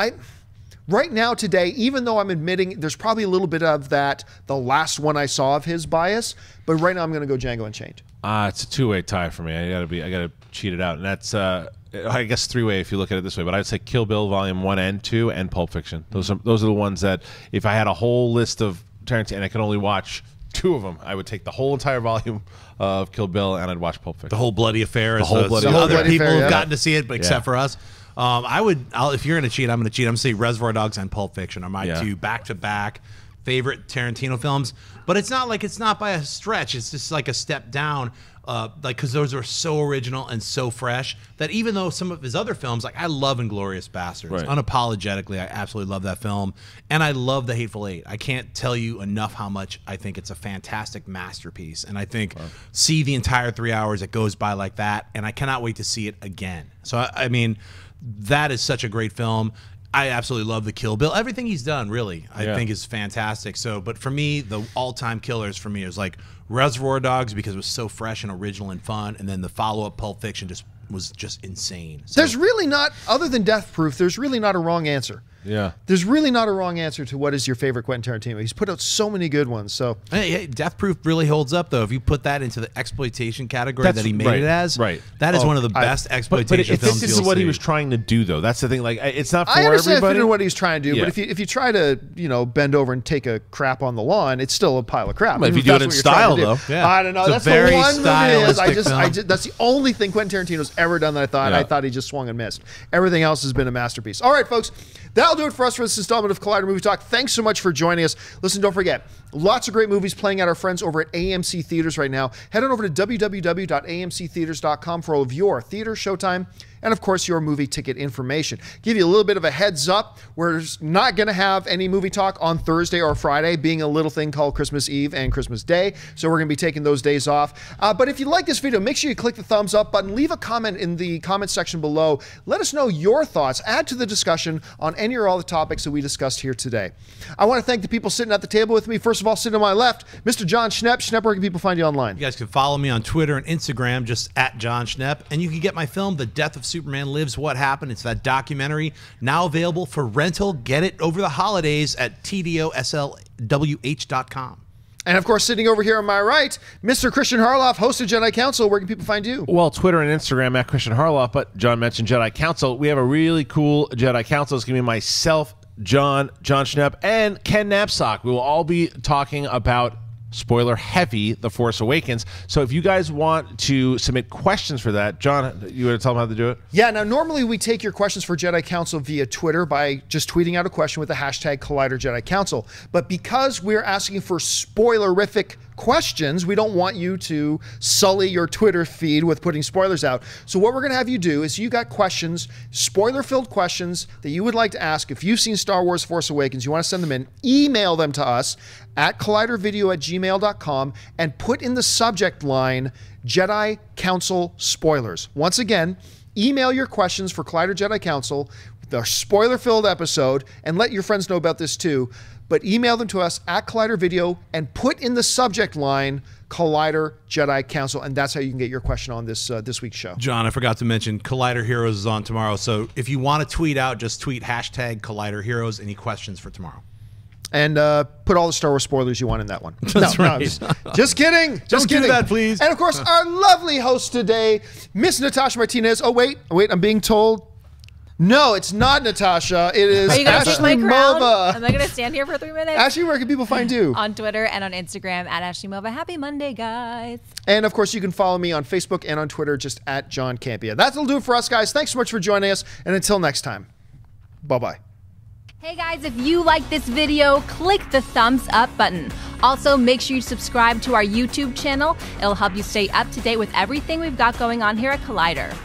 right now today, even though I'm admitting there's probably a little bit of that, the last one I saw of his bias, but right now I'm gonna go Django Unchained. It's a two-way tie for me. I gotta cheat it out. And that's, I guess three-way if you look at it this way, but I'd say Kill Bill Volume 1 and 2 and Pulp Fiction. Those are the ones that if I had a whole list of Tarantino and I could only watch 2 of them, I would take the whole entire volume of Kill Bill and I'd watch Pulp Fiction. The whole bloody affair. Other people have gotten to see it, but except for us. I would. If you're gonna cheat, I'm gonna cheat. I'm gonna say Reservoir Dogs and Pulp Fiction are my 2 back-to-back favorite Tarantino films. But it's not like, it's not by a stretch. It's just like a step down. Like, because those are so original and so fresh that even though some of his other films, like I love Inglourious Bastards, unapologetically, I absolutely love that film, and I love The Hateful Eight. I can't tell you enough how much I think it's a fantastic masterpiece, and I think see the entire 3 hours that goes by like that, and I cannot wait to see it again. So I mean, that is such a great film. I absolutely love the Kill Bill. Everything he's done, really, I think is fantastic. So, but for me, the all-time killers for me is like Reservoir Dogs, because it was so fresh and original and fun, and then the follow-up Pulp Fiction was just insane. So, there's really not, other than Death Proof, there's really not a wrong answer. Yeah, there's really not a wrong answer to what is your favorite Quentin Tarantino. He's put out so many good ones. So hey, Death Proof really holds up, though. If you put that into the exploitation category that he made it as, that is one of the best exploitation films. This is what he was trying to do, though. That's the thing. Like, it's not for everybody. I understand what he's trying to do, but if you try to bend over and take a crap on the lawn, it's still a pile of crap. If you do it in style, though, I don't know. That's the one movie. That's the only thing Quentin Tarantino's ever done that I thought he just swung and missed. Everything else has been a masterpiece. All right, folks. That'll do it for us for this installment of Collider Movie Talk. Thanks so much for joining us. Listen, don't forget, lots of great movies playing at our friends over at AMC Theaters right now. Head on over to www.amctheaters.com for all of your theater showtime and, of course, your movie ticket information. Give you a little bit of a heads up. We're not going to have any movie talk on Thursday or Friday, being a little thing called Christmas Eve and Christmas Day. So we're going to be taking those days off. But if you like this video, make sure you click the thumbs up button. Leave a comment in the comment section below. Let us know your thoughts. Add to the discussion on any or all the topics that we discussed here today. I want to thank the people sitting at the table with me. First of all, sitting to my left, Mr. John Schnepp. Schnepp, where can people find you online? You guys can follow me on Twitter and Instagram, just at John Schnepp. And you can get my film, The Death of Superman Lives, What Happened. It's that documentary, now available for rental. Get it over the holidays at tdoslwh.com. And, of course, sitting over here on my right, Mr. Christian Harloff, host of Jedi Council. Where can people find you? Well, Twitter and Instagram at Christian Harloff, but John mentioned Jedi Council. We have a really cool Jedi Council. It's going to be myself, John Schnepp, and Ken Knapsack. We will all be talking about, spoiler heavy, The Force Awakens. So if you guys want to submit questions for that, John, you want to tell them how to do it? Yeah, now normally we take your questions for Jedi Council via Twitter by just tweeting out a question with the hashtag Collider Jedi Council. But because we're asking for spoilerific questions, we don't want you to sully your Twitter feed with putting spoilers out. So what we're going to have you do is, you got questions, spoiler-filled questions that you would like to ask. If you've seen Star Wars Force Awakens, you want to send them in, email them to us at collidervideo@gmail.com and put in the subject line, Jedi Council Spoilers. Once again, email your questions for Collider Jedi Council, the spoiler-filled episode, and let your friends know about this too. But email them to us at Collider Video and put in the subject line, Collider, Jedi Council, and that's how you can get your question on this this week's show. John, I forgot to mention Collider Heroes is on tomorrow, so if you want to tweet out, just tweet hashtag Collider Heroes. Any questions for tomorrow? And put all the Star Wars spoilers you want in that one. That's right. Just kidding. Just kidding. Don't do that, please. And of course, our lovely host today, Miss Natasha Martinez. Oh, wait, I'm being told. No, it's not Natasha. It is Ashley Mova. Am I going to stand here for 3 minutes? Ashley, where can people find you? On Twitter and on Instagram at Ashley Mova. Happy Monday, guys. And of course, you can follow me on Facebook and on Twitter, just at John Campia. That'll do it for us, guys. Thanks so much for joining us. And until next time, bye-bye. Hey guys, if you like this video, click the thumbs up button. Also, make sure you subscribe to our YouTube channel. It'll help you stay up to date with everything we've got going on here at Collider.